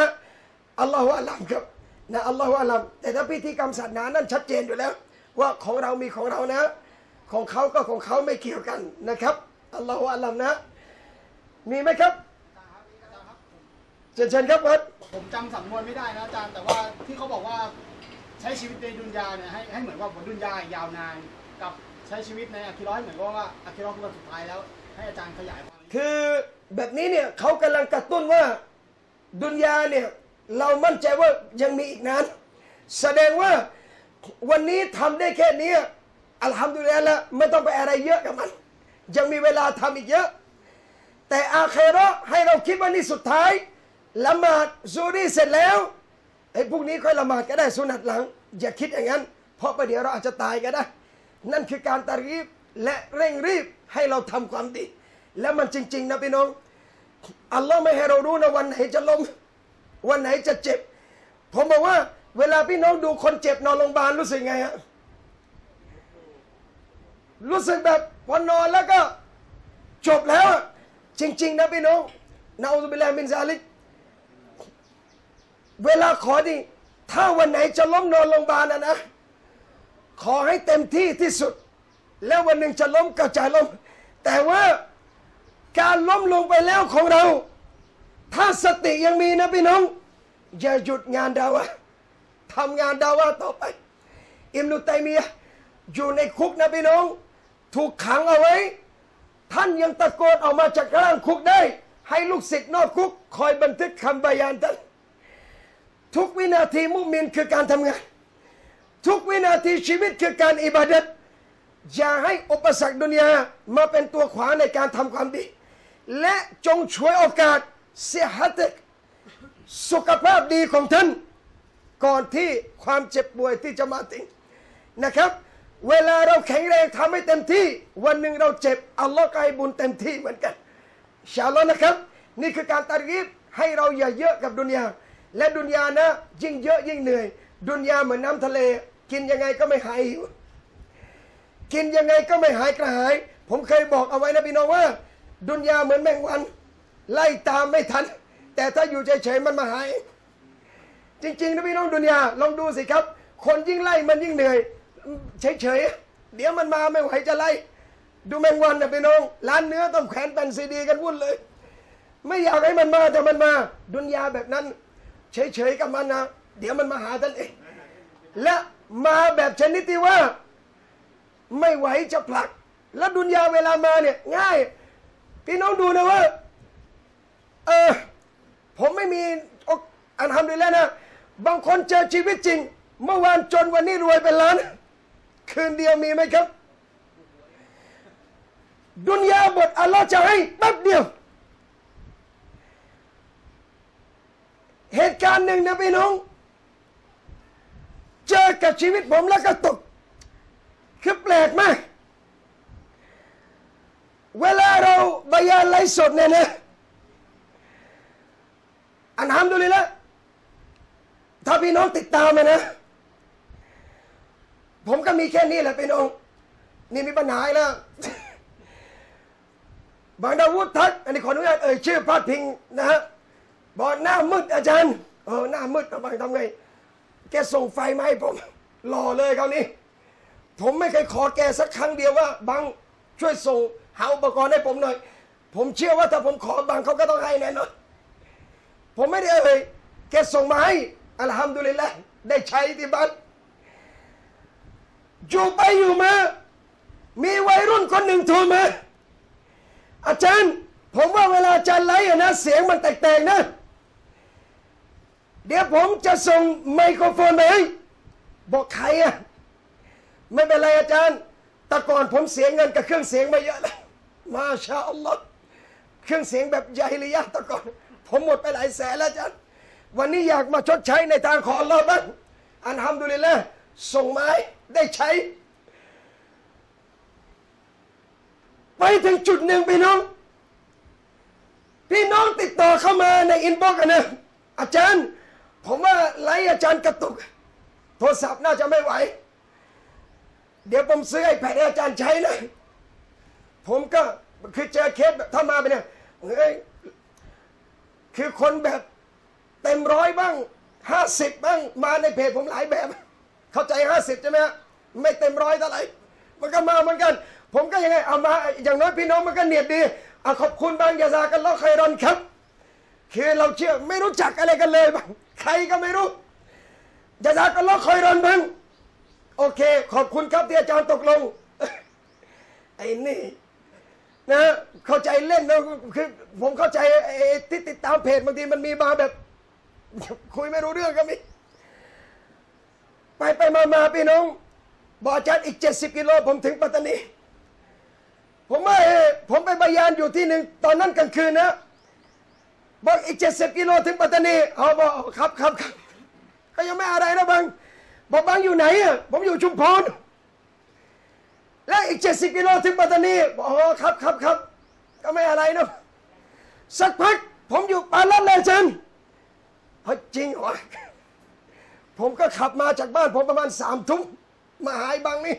อัลลอฮฺวะลัมครับนะอัลลอฮฺวะลัมแต่ถ้าพิธีกรรมศาสนานั้นชัดเจนอยู่แล้วว่าของเรามีของเรานะของเขาก็ของเขาไม่เกี่ยวกันนะครับอัลลอฮฺอัลลัมนะมีไหมครับเชิญครับครับผมจำสำนวนไม่ได้นะอาจารย์แต่ว่าที่เขาบอกว่าใช้ชีวิตในดุนยาเนี่ยให้เหมือนว่าบนดุนยายาวนานกับใช้ชีวิตในอาคิเราะห์เหมือนว่าอาคิเราะห์คือวันสุดท้ายแล้วให้อาจารย์ขยายความคือแบบนี้เนี่ยเขากำลังกระตุ้นว่าดุนยาเนี่ยเรามั่นใจว่ายังมีอีกนานแสดงว่าวันนี้ทำได้แค่นี้อัลฮัมดุลิลละห์แล้วไม่ต้องไปอะไรเยอะกับมันยังมีเวลาทำอีกเยอะแต่อาคิเราะห์ให้เราคิดว่านี่สุดท้ายละหมาดซูรีเสร็จแล้วไอ้พวกนี้ค่อยละหมาดก็ได้สุนัตหลังอย่าคิดอย่างนั้นเพราะประเดี๋ยวเราอาจจะตายก็ได้นั่นคือการตะรีบและเร่งรีบให้เราทำความดีแล้วมันจริงๆนะพี่น้องอัลลอฮ์ไม่ให้เรารู้นะวันไหนจะล้มวันไหนจะเจ็บผมบอกว่าเวลาพี่น้องดูคนเจ็บนอนโรงพยาบาลรู้สึกไงฮะรู้สึกแบบพอนอนแล้วก็จบแล้วจริงๆนะพี่น้องนะอูซุบิลลาฮิมินซาลิกเวลาขอดิถ้าวันไหนจะล้มนอนโรงพยาบาลนะขอให้เต็มที่ที่สุดแล้ววันหนึ่งจะล้มก็จะล้มแต่ว่าการล้มลงไปแล้วของเราถ้าสติยังมีนะพี่น้องอย่าหยุดงานดาวะทำงานดาวะต่อไปอิบนุตัยมียะห์อยู่ในคุกนะพี่น้องถูกขังเอาไว้ท่านยังตะโกนออกมาจากร่างคุกได้ให้ลูกศิษย์นอกคุกคอยบันทึกคำบยานท่านทุกวินาทีมุมินคือการทำงานทุกวินาทีชีวิตคือการอิบาดัตอย่าให้อุปสรรคดุนยามาเป็นตัวขวางในการทำความดีและจงช่วยโอกาสเสียหัตสุขภาพดีของท่านก่อนที่ความเจ็บป่วยที่จะมาถึงนะครับเวลาเราแข็งแรงทำให้เต็มที่วันหนึ่งเราเจ็บอัลลอฮ์ก็ให้บุญเต็มที่เหมือนกันอินชาอัลลอฮ์นะครับนี่คือการตะรีบให้เราอย่าเยอะกับดุนยาและดุนยานะยิ่งเยอะยิ่งเหนื่อยดุนยาเหมือนน้ำทะเลกินยังไงก็ไม่หายหิวกินยังไงก็ไม่หายกระหายผมเคยบอกเอาไว้นะพี่น้องว่าดุนยาเหมือนแมงวันไล่ตามไม่ทันแต่ถ้าอยู่เฉยๆมันมาหายจริงๆนะพี่น้องดุนยาลองดูสิครับคนยิ่งไล่มันยิ่งเหนื่อยเฉยๆเดี๋ยวมันมาไม่ไหวจะไล่ดูแมงวันนะพี่น้องร้านเนื้อต้องแขวนแผ่นซีดีกันวุ่นเลยไม่อยากให้มันมาแต่มันมาดุนยาแบบนั้นเฉยๆกับมันนะเดี๋ยวมันมาหาท่านเองและมาแบบชนิดที่ว่าไม่ไหวจะผลักแล้วดุนยาเวลามาเนี่ยง่ายพี่น้องดูนะว่าผมไม่มีอันทำเลยแล้วนะบางคนเจอชีวิตจริงเมื่อวานจนวันนี้รวยเป็นล้านคืนเดียวมีไหมครับดุนยาบทอัลลอฮ์จะให้แป๊บเดียวเหตุการณ์หนึ่งนะพี่น้องเจอกับชีวิตผมแล้วก็ตกคือแปลกมากเวลาเราบยานไลฟ์สดเนี่ยนะอัลฮัมดุลิลละห์ถ้าพี่น้องติดตามนะผมก็มีแค่นี้แหละพี่น้องนี่มีปัญหาแล้วบางดาวุฒทักอันนี้ขออนุญาตชื่อพาดพิงนะฮะบอกหน้ามืดอาจารย์หน้ามืดเอาไปทำไงแกส่งไฟมาให้ผมหล่อเลยคราวนี้ผมไม่เคยขอแกสักครั้งเดียวว่าบังช่วยส่งหาอุปกรณ์ให้ผมหน่อยผมเชื่อว่าถ้าผมขอบังเขาก็ต้องให้แน่นอนผมไม่ได้แกส่งมาให้อัลฮัมดุลิลละห์ได้ใช้ที่บ้านอยู่ไปอยู่มามีวัยรุ่นคนหนึ่งโทรมาอาจารย์ผมว่าเวลาอาจารย์ไลฟ์นะเสียงมันแตกๆนะเดี๋ยวผมจะส่งไมโครโฟนไปให้บอกใครอะไม่เป็นไรอาจารย์แต่ก่อนผมเสียเงินกับเครื่องเสียงมาเยอะแล้วมาชาอัลลอฮ์เครื่องเสียงแบบญาฮิลิยะห์แต่ก่อนผมหมดไปหลายแสนแล้วอาจารย์วันนี้อยากมาชดใช้ในทางของอัลลอฮ์บ้างอัลฮัมดุลิลละห์ส่งไม้ได้ใช้ ไปถึงจุดหนึ่งพี่น้องติดต่อเข้ามาในอินบ็อกซ์นะอาจารย์ผมว่าไลฟ์อาจารย์กระตุกโทรศัพท์น่าจะไม่ไหวเดี๋ยวผมซื้อไอแพดให้อาจารย์ใช้เลยผมก็คือเจอเคสแบบถ้ามาไปเนี่ยเฮ้ยคือคนแบบเต็มร้อยบ้าง50บ้างมาในเพจผมหลายแบบเข้าใจ50ใช่ไหมฮะไม่เต็มร้อยเท่าไหร่มันก็มาเหมือนกันผมก็ยังไงเอามาอย่างน้อยพี่น้องมันก็เนียดดีอ่ะขอบคุณบางยาซากันแล้วใครรอนครับคือเราเชื่อไม่รู้จักอะไรกันเลยบ้างใครก็ไม่รู้ยาซากันแล้วใครรอนบ้างโอเคขอบคุณครับที่อาจารย์ตกลงไอ้นี่นะเข้าใจเล่นนะคือผมเข้าใจที่ติดตามเพจบางทีมันมีมาแบบคุยไม่รู้เรื่องก็มีไปมาพี่น้องบอกอาจารย์อีก70กิโลผมถึงปัตตานีผมไปบายานอยู่ที่หนึ่งตอนนั้นกลางคืนนะบอกอีก70กิโลถึงปัตตานีเอาบอกครับก็ยังไม่อะไรนะบังบอกบังอยู่ไหนอ่ะผมอยู่ชุมพรแล้วอีก70กิโลถึงปัตตานีบอกครับก็ไม่อะไรนะสักพักผมอยู่ปาลัดเลยจันเฮ้ยจริงเหรอผมก็ขับมาจากบ้านผมประมาณ3 ทุ่มมาหายบังนี่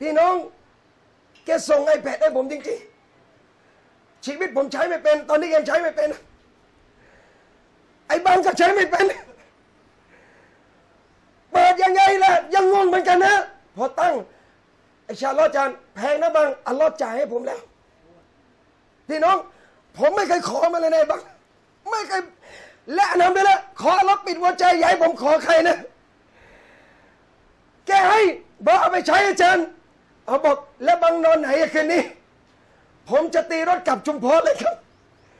พี่น้องแกส่งไอแพดให้ผมจริงๆชีวิตผมใช้ไม่เป็นตอนนี้ยังใช้ไม่เป็นไอ้บังก็ใช้ไม่เป็นเปิดยังไงล่ะยังงงเหมือนกันนะพอตั้งไอ้ชาลอจานแพงนะบังอัลลอฮ์จ่ายให้ผมแล้วพี่น้องผมไม่เคยขอมาเลยนะบังไม่เคยและนำไปแล้วขออัลลอฮ์ปิดหัวใจอย่าให้ผมขอใครนะแกให้บอกเอาไปใช้อาจารย์เอาบอกแล้วบังนอนไหนคืนนี้ผมจะตีรถกลับชุมพรเลยครับ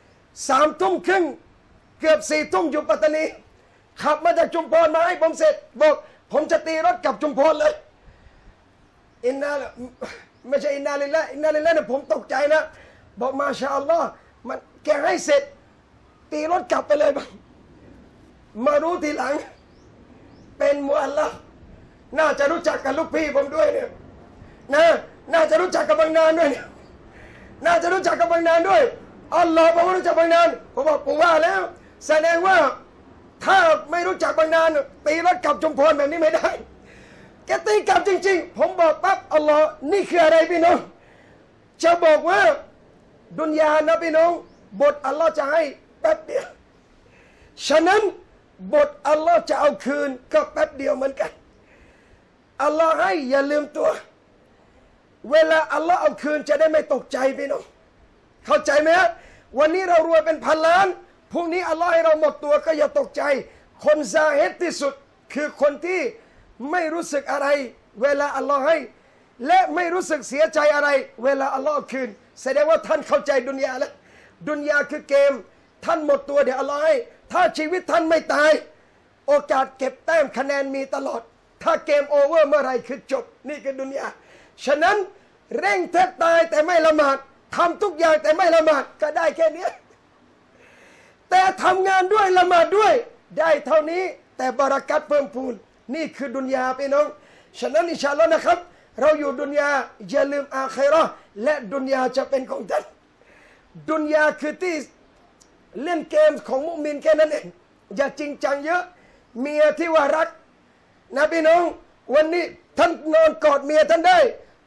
3 ทุ่มครึ่งเกือบ4 ทุ่มอยู่ปัตตานีขับมาจากชุมพรมาให้ผมเสร็จบอกผมจะตีรถกลับชุมพรเลยอินนาไม่ใช่อินนาลิลละอินนาลิลละเนี่ยผมตกใจนะบอกมาชาอัลลอฮ์มันแกให้เสร็จตีรถกลับไปเลยบังมารู้ทีหลังเป็นมูฮัมหมัดน่าจะรู้จักกับลูกพี่ผมด้วยเนี่ยนะน่าจะรู้จักกับบางนานด้วยน่าจะรู้จักกับบางนานด้วยอัลลอฮ์บอกว่ารู้จักบางนานผมบอกผมว่าแล้วแสดงว่าถ้าไม่รู้จักบางนานตีรถกลับชุมพรแบบนี้ไม่ได้แกตีกลับจริงๆผมบอกปั๊บอัลลอฮ์นี่คืออะไรพี่น้องจะบอกว่าดุนยานะพี่น้องบทอัลลอฮ์จะให้แป๊บเดียวฉะนั้นบทอัลลอฮ์จะเอาคืนก็แป๊บเดียวเหมือนกันอัลลอฮ์ให้อย่าลืมตัวเวลาอัลลอฮ์เอาคืนจะได้ไม่ตกใจพี่น้องเข้าใจไหมฮะวันนี้เรารวยเป็น1,000 ล้านพรุ่งนี้อัลลอฮ์ให้เราหมดตัวก็อย่าตกใจคนซาเฮดที่สุดคือคนที่ไม่รู้สึกอะไรเวลาอัลลอฮ์ให้และไม่รู้สึกเสียใจอะไรเวลาอัลลอฮ์เอาคืนแสดงว่าท่านเข้าใจดุนยาแล้วดุนยาคือเกมท่านหมดตัวเดี๋ยวอัลลอฮ์ให้ถ้าชีวิตท่านไม่ตายโอกาสเก็บแต้มคะแนนมีตลอดถ้าเกมโอเวอร์เมื่อไรคือจบนี่คือดุนยาฉะนั้นเร่งแทบตายแต่ไม่ละหมาดทำทุกอย่างแต่ไม่ละหมาดก็ได้แค่นี้แต่ทำงานด้วยละหมาดด้วยได้เท่านี้แต่บารักัตเพิ่มพูนนี่คือดุนยาพี่น้องฉะนั้นอินชาอัลเลาะห์นะครับเราอยู่ดุนยาอย่าลืมอาคิเราะห์และดุนยาจะเป็นของท่านดุนยาคือที่เล่นเกมของมุมินแค่นั้นเองอย่าจริงจังเยอะเมียที่ว่ารักนะพี่น้องวันนี้ท่านนอนกอดเมียท่านได้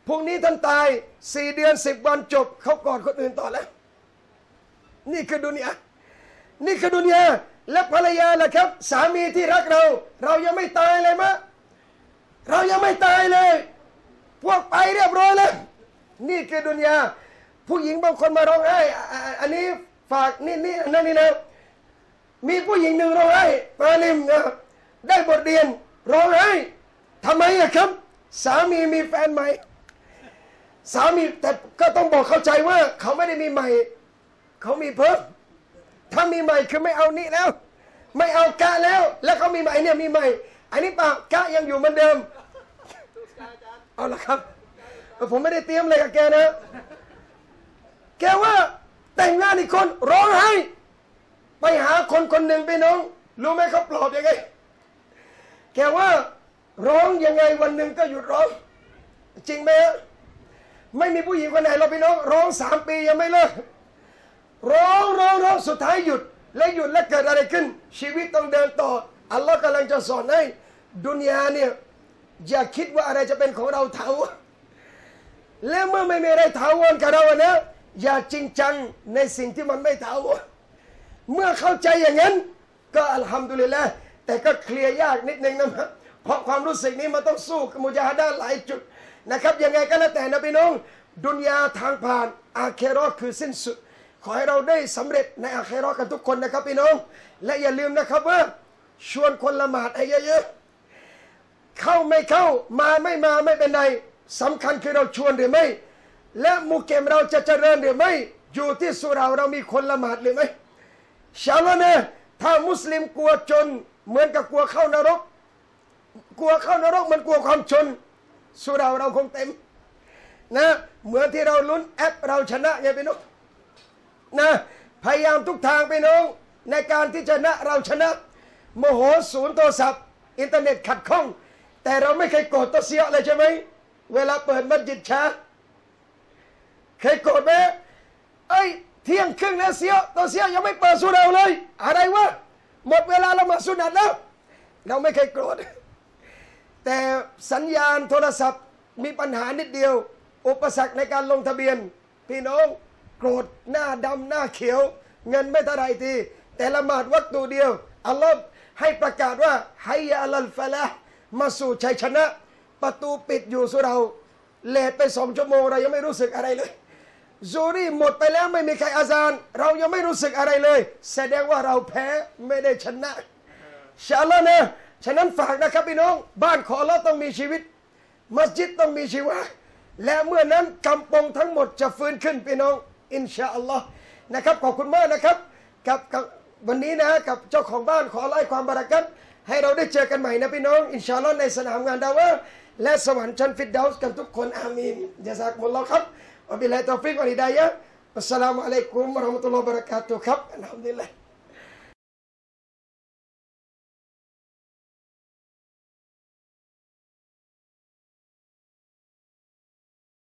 พรุ่งนี้ท่านตาย4 เดือน 10 วันจบเขากอดคนอื่นต่อแล้วนี่คือดุนยานี่คือดุนยาและภรรยาล่ะครับสามีที่รักเราเรายังไม่ตายเลยมะเรายังไม่ตายเลยพวกไปเรียบร้อยแล้วนี่คือดุนยาผู้หญิงบางคนมาร้องไห้อันนี้ฝากนี่นั่นนี่นะมีผู้หญิงหนึ่งร้องไห้ปาลิมนะได้บทเรียนร้องไห้ทำไมอะครับสามีมีแฟนใหม่สามีแต่ก็ต้องบอกเข้าใจว่าเขาไม่ได้มีใหม่เขามีเพิ่มถ้ามีใหม่คือไม่เอานี่แล้วไม่เอากะแล้วแล้วเขามีใหม่เนี่ยมีใหม่อันนี้ป่ะกะยังอยู่เหมือนเดิมเอาละครับผมไม่ได้เตรียมอะไรกับแกนะแกว่าแต่งงานอีกคนร้องไห้ไปหาคนคนหนึ่งพี่น้องรู้ไหมเขาปลอบยังไงแกว่าร้องยังไงวันหนึ่งก็หยุดร้องจริงไหมฮะ ไม่มีผู้หญิงคนไหนเราพี่น้องร้อง3 ปียังไม่เลิกร้องสุดท้ายหยุดและหยุดและเกิดอะไรขึ้นชีวิตต้องเดินต่ออัลลอฮ์กำลังจะสอนให้ดุนยาเนี่ยอย่าคิดว่าอะไรจะเป็นของเราถาวรและเมื่อไม่มีอะไรถาวรกับเรานะอย่าจริงจังในสิ่งที่มันไม่ถาวรเมื่อเข้าใจอย่างนั้นก็อัลฮัมดุลิลละห์แต่ก็เคลียร์ยากนิดนึงนะครับเพราะความรู้สึกนี้มันต้องสู้กับมุญาฮะดะหลายจุดนะครับยังไงก็แล้วแต่นะพี่น้องดุนยาทางผ่านอาเคเราะห์คือสิ้นสุดขอให้เราได้สำเร็จในอาเคเราะห์กันทุกคนนะครับพี่น้องและอย่าลืมนะครับว่าชวนคนละหมาดให้เยอะๆเข้าไม่เข้ามาไม่มาไม่เป็นไรสำคัญคือเราชวนหรือไม่และมุกเกมเราจะเจริญหรือไม่อยู่ที่สุราเรามีคนละหมาดหรือไม่ชาวละเนี่ยถ้ามุสลิมกลัวจนเหมือนกับกลัวเข้านรกมันกลัวความจนสุราเราคงเต็มนะเหมือนที่เราลุ้นแอปเราชนะไงพี่น้องนะพยายามทุกทางพี่น้องในการที่ชนะเราชนะโมโหศูนย์โทรศัพท์อินเทอร์เน็ตขัดข้องแต่เราไม่เคยโกรธตัวเสียเลยใช่ไหมเวลาเปิดมัสยิดช้าเคยโกรธไหมเอ้ยเที่ยงครึ่งแล้วเสียตัวเสียยังไม่เปิดสุเราเลยอะไรวะหมดเวลาเรามาสุนัตแล้วเราไม่เคยโกรธแต่สัญญาณโทรศัพท์มีปัญหานิดเดียวอุปสรรคในการลงทะเบียนพี่น้องโกรธหน้าดำหน้าเขียวเงินไม่เท่าไรทีแต่ละหมาดวัดตัวเดียวอัลลอฮฺให้ประกาศว่าให้ยาอัลลฟะละมาสู่ชัยชนะประตูปิดอยู่สุเราเลทไป2 ชั่วโมงเรายังไม่รู้สึกอะไรเลยซูรี่หมดไปแล้วไม่มีใครอาซานเรายังไม่รู้สึกอะไรเลยแสดงว่าเราแพ้ไม่ได้ชนะอินชาอัลลอฮ์นะฉะนั้นฝากนะครับพี่น้องบ้านของอัลลอฮ์ต้องมีชีวิตมัสยิดต้องมีชีวะและเมื่อนั้นกำปองทั้งหมดจะฟื้นขึ้นพี่น้องอินชาอัลลอฮ์นะครับขอบคุณมากนะครับกับวันนี้นะกับเจ้าของบ้านขอไล่ความบารักัตให้เราได้เจอกันใหม่นะพี่น้องอินชาอัลลอฮ์ในสนามงานดาวะและสวรรค์ชั้นฟิรเดาส์กันทุกคนอามีนยะซากุมุลลอฮ์ครับوبالله التوفيق والهداية والسلام عليكم ورحمة الله وبركاته الحمد لله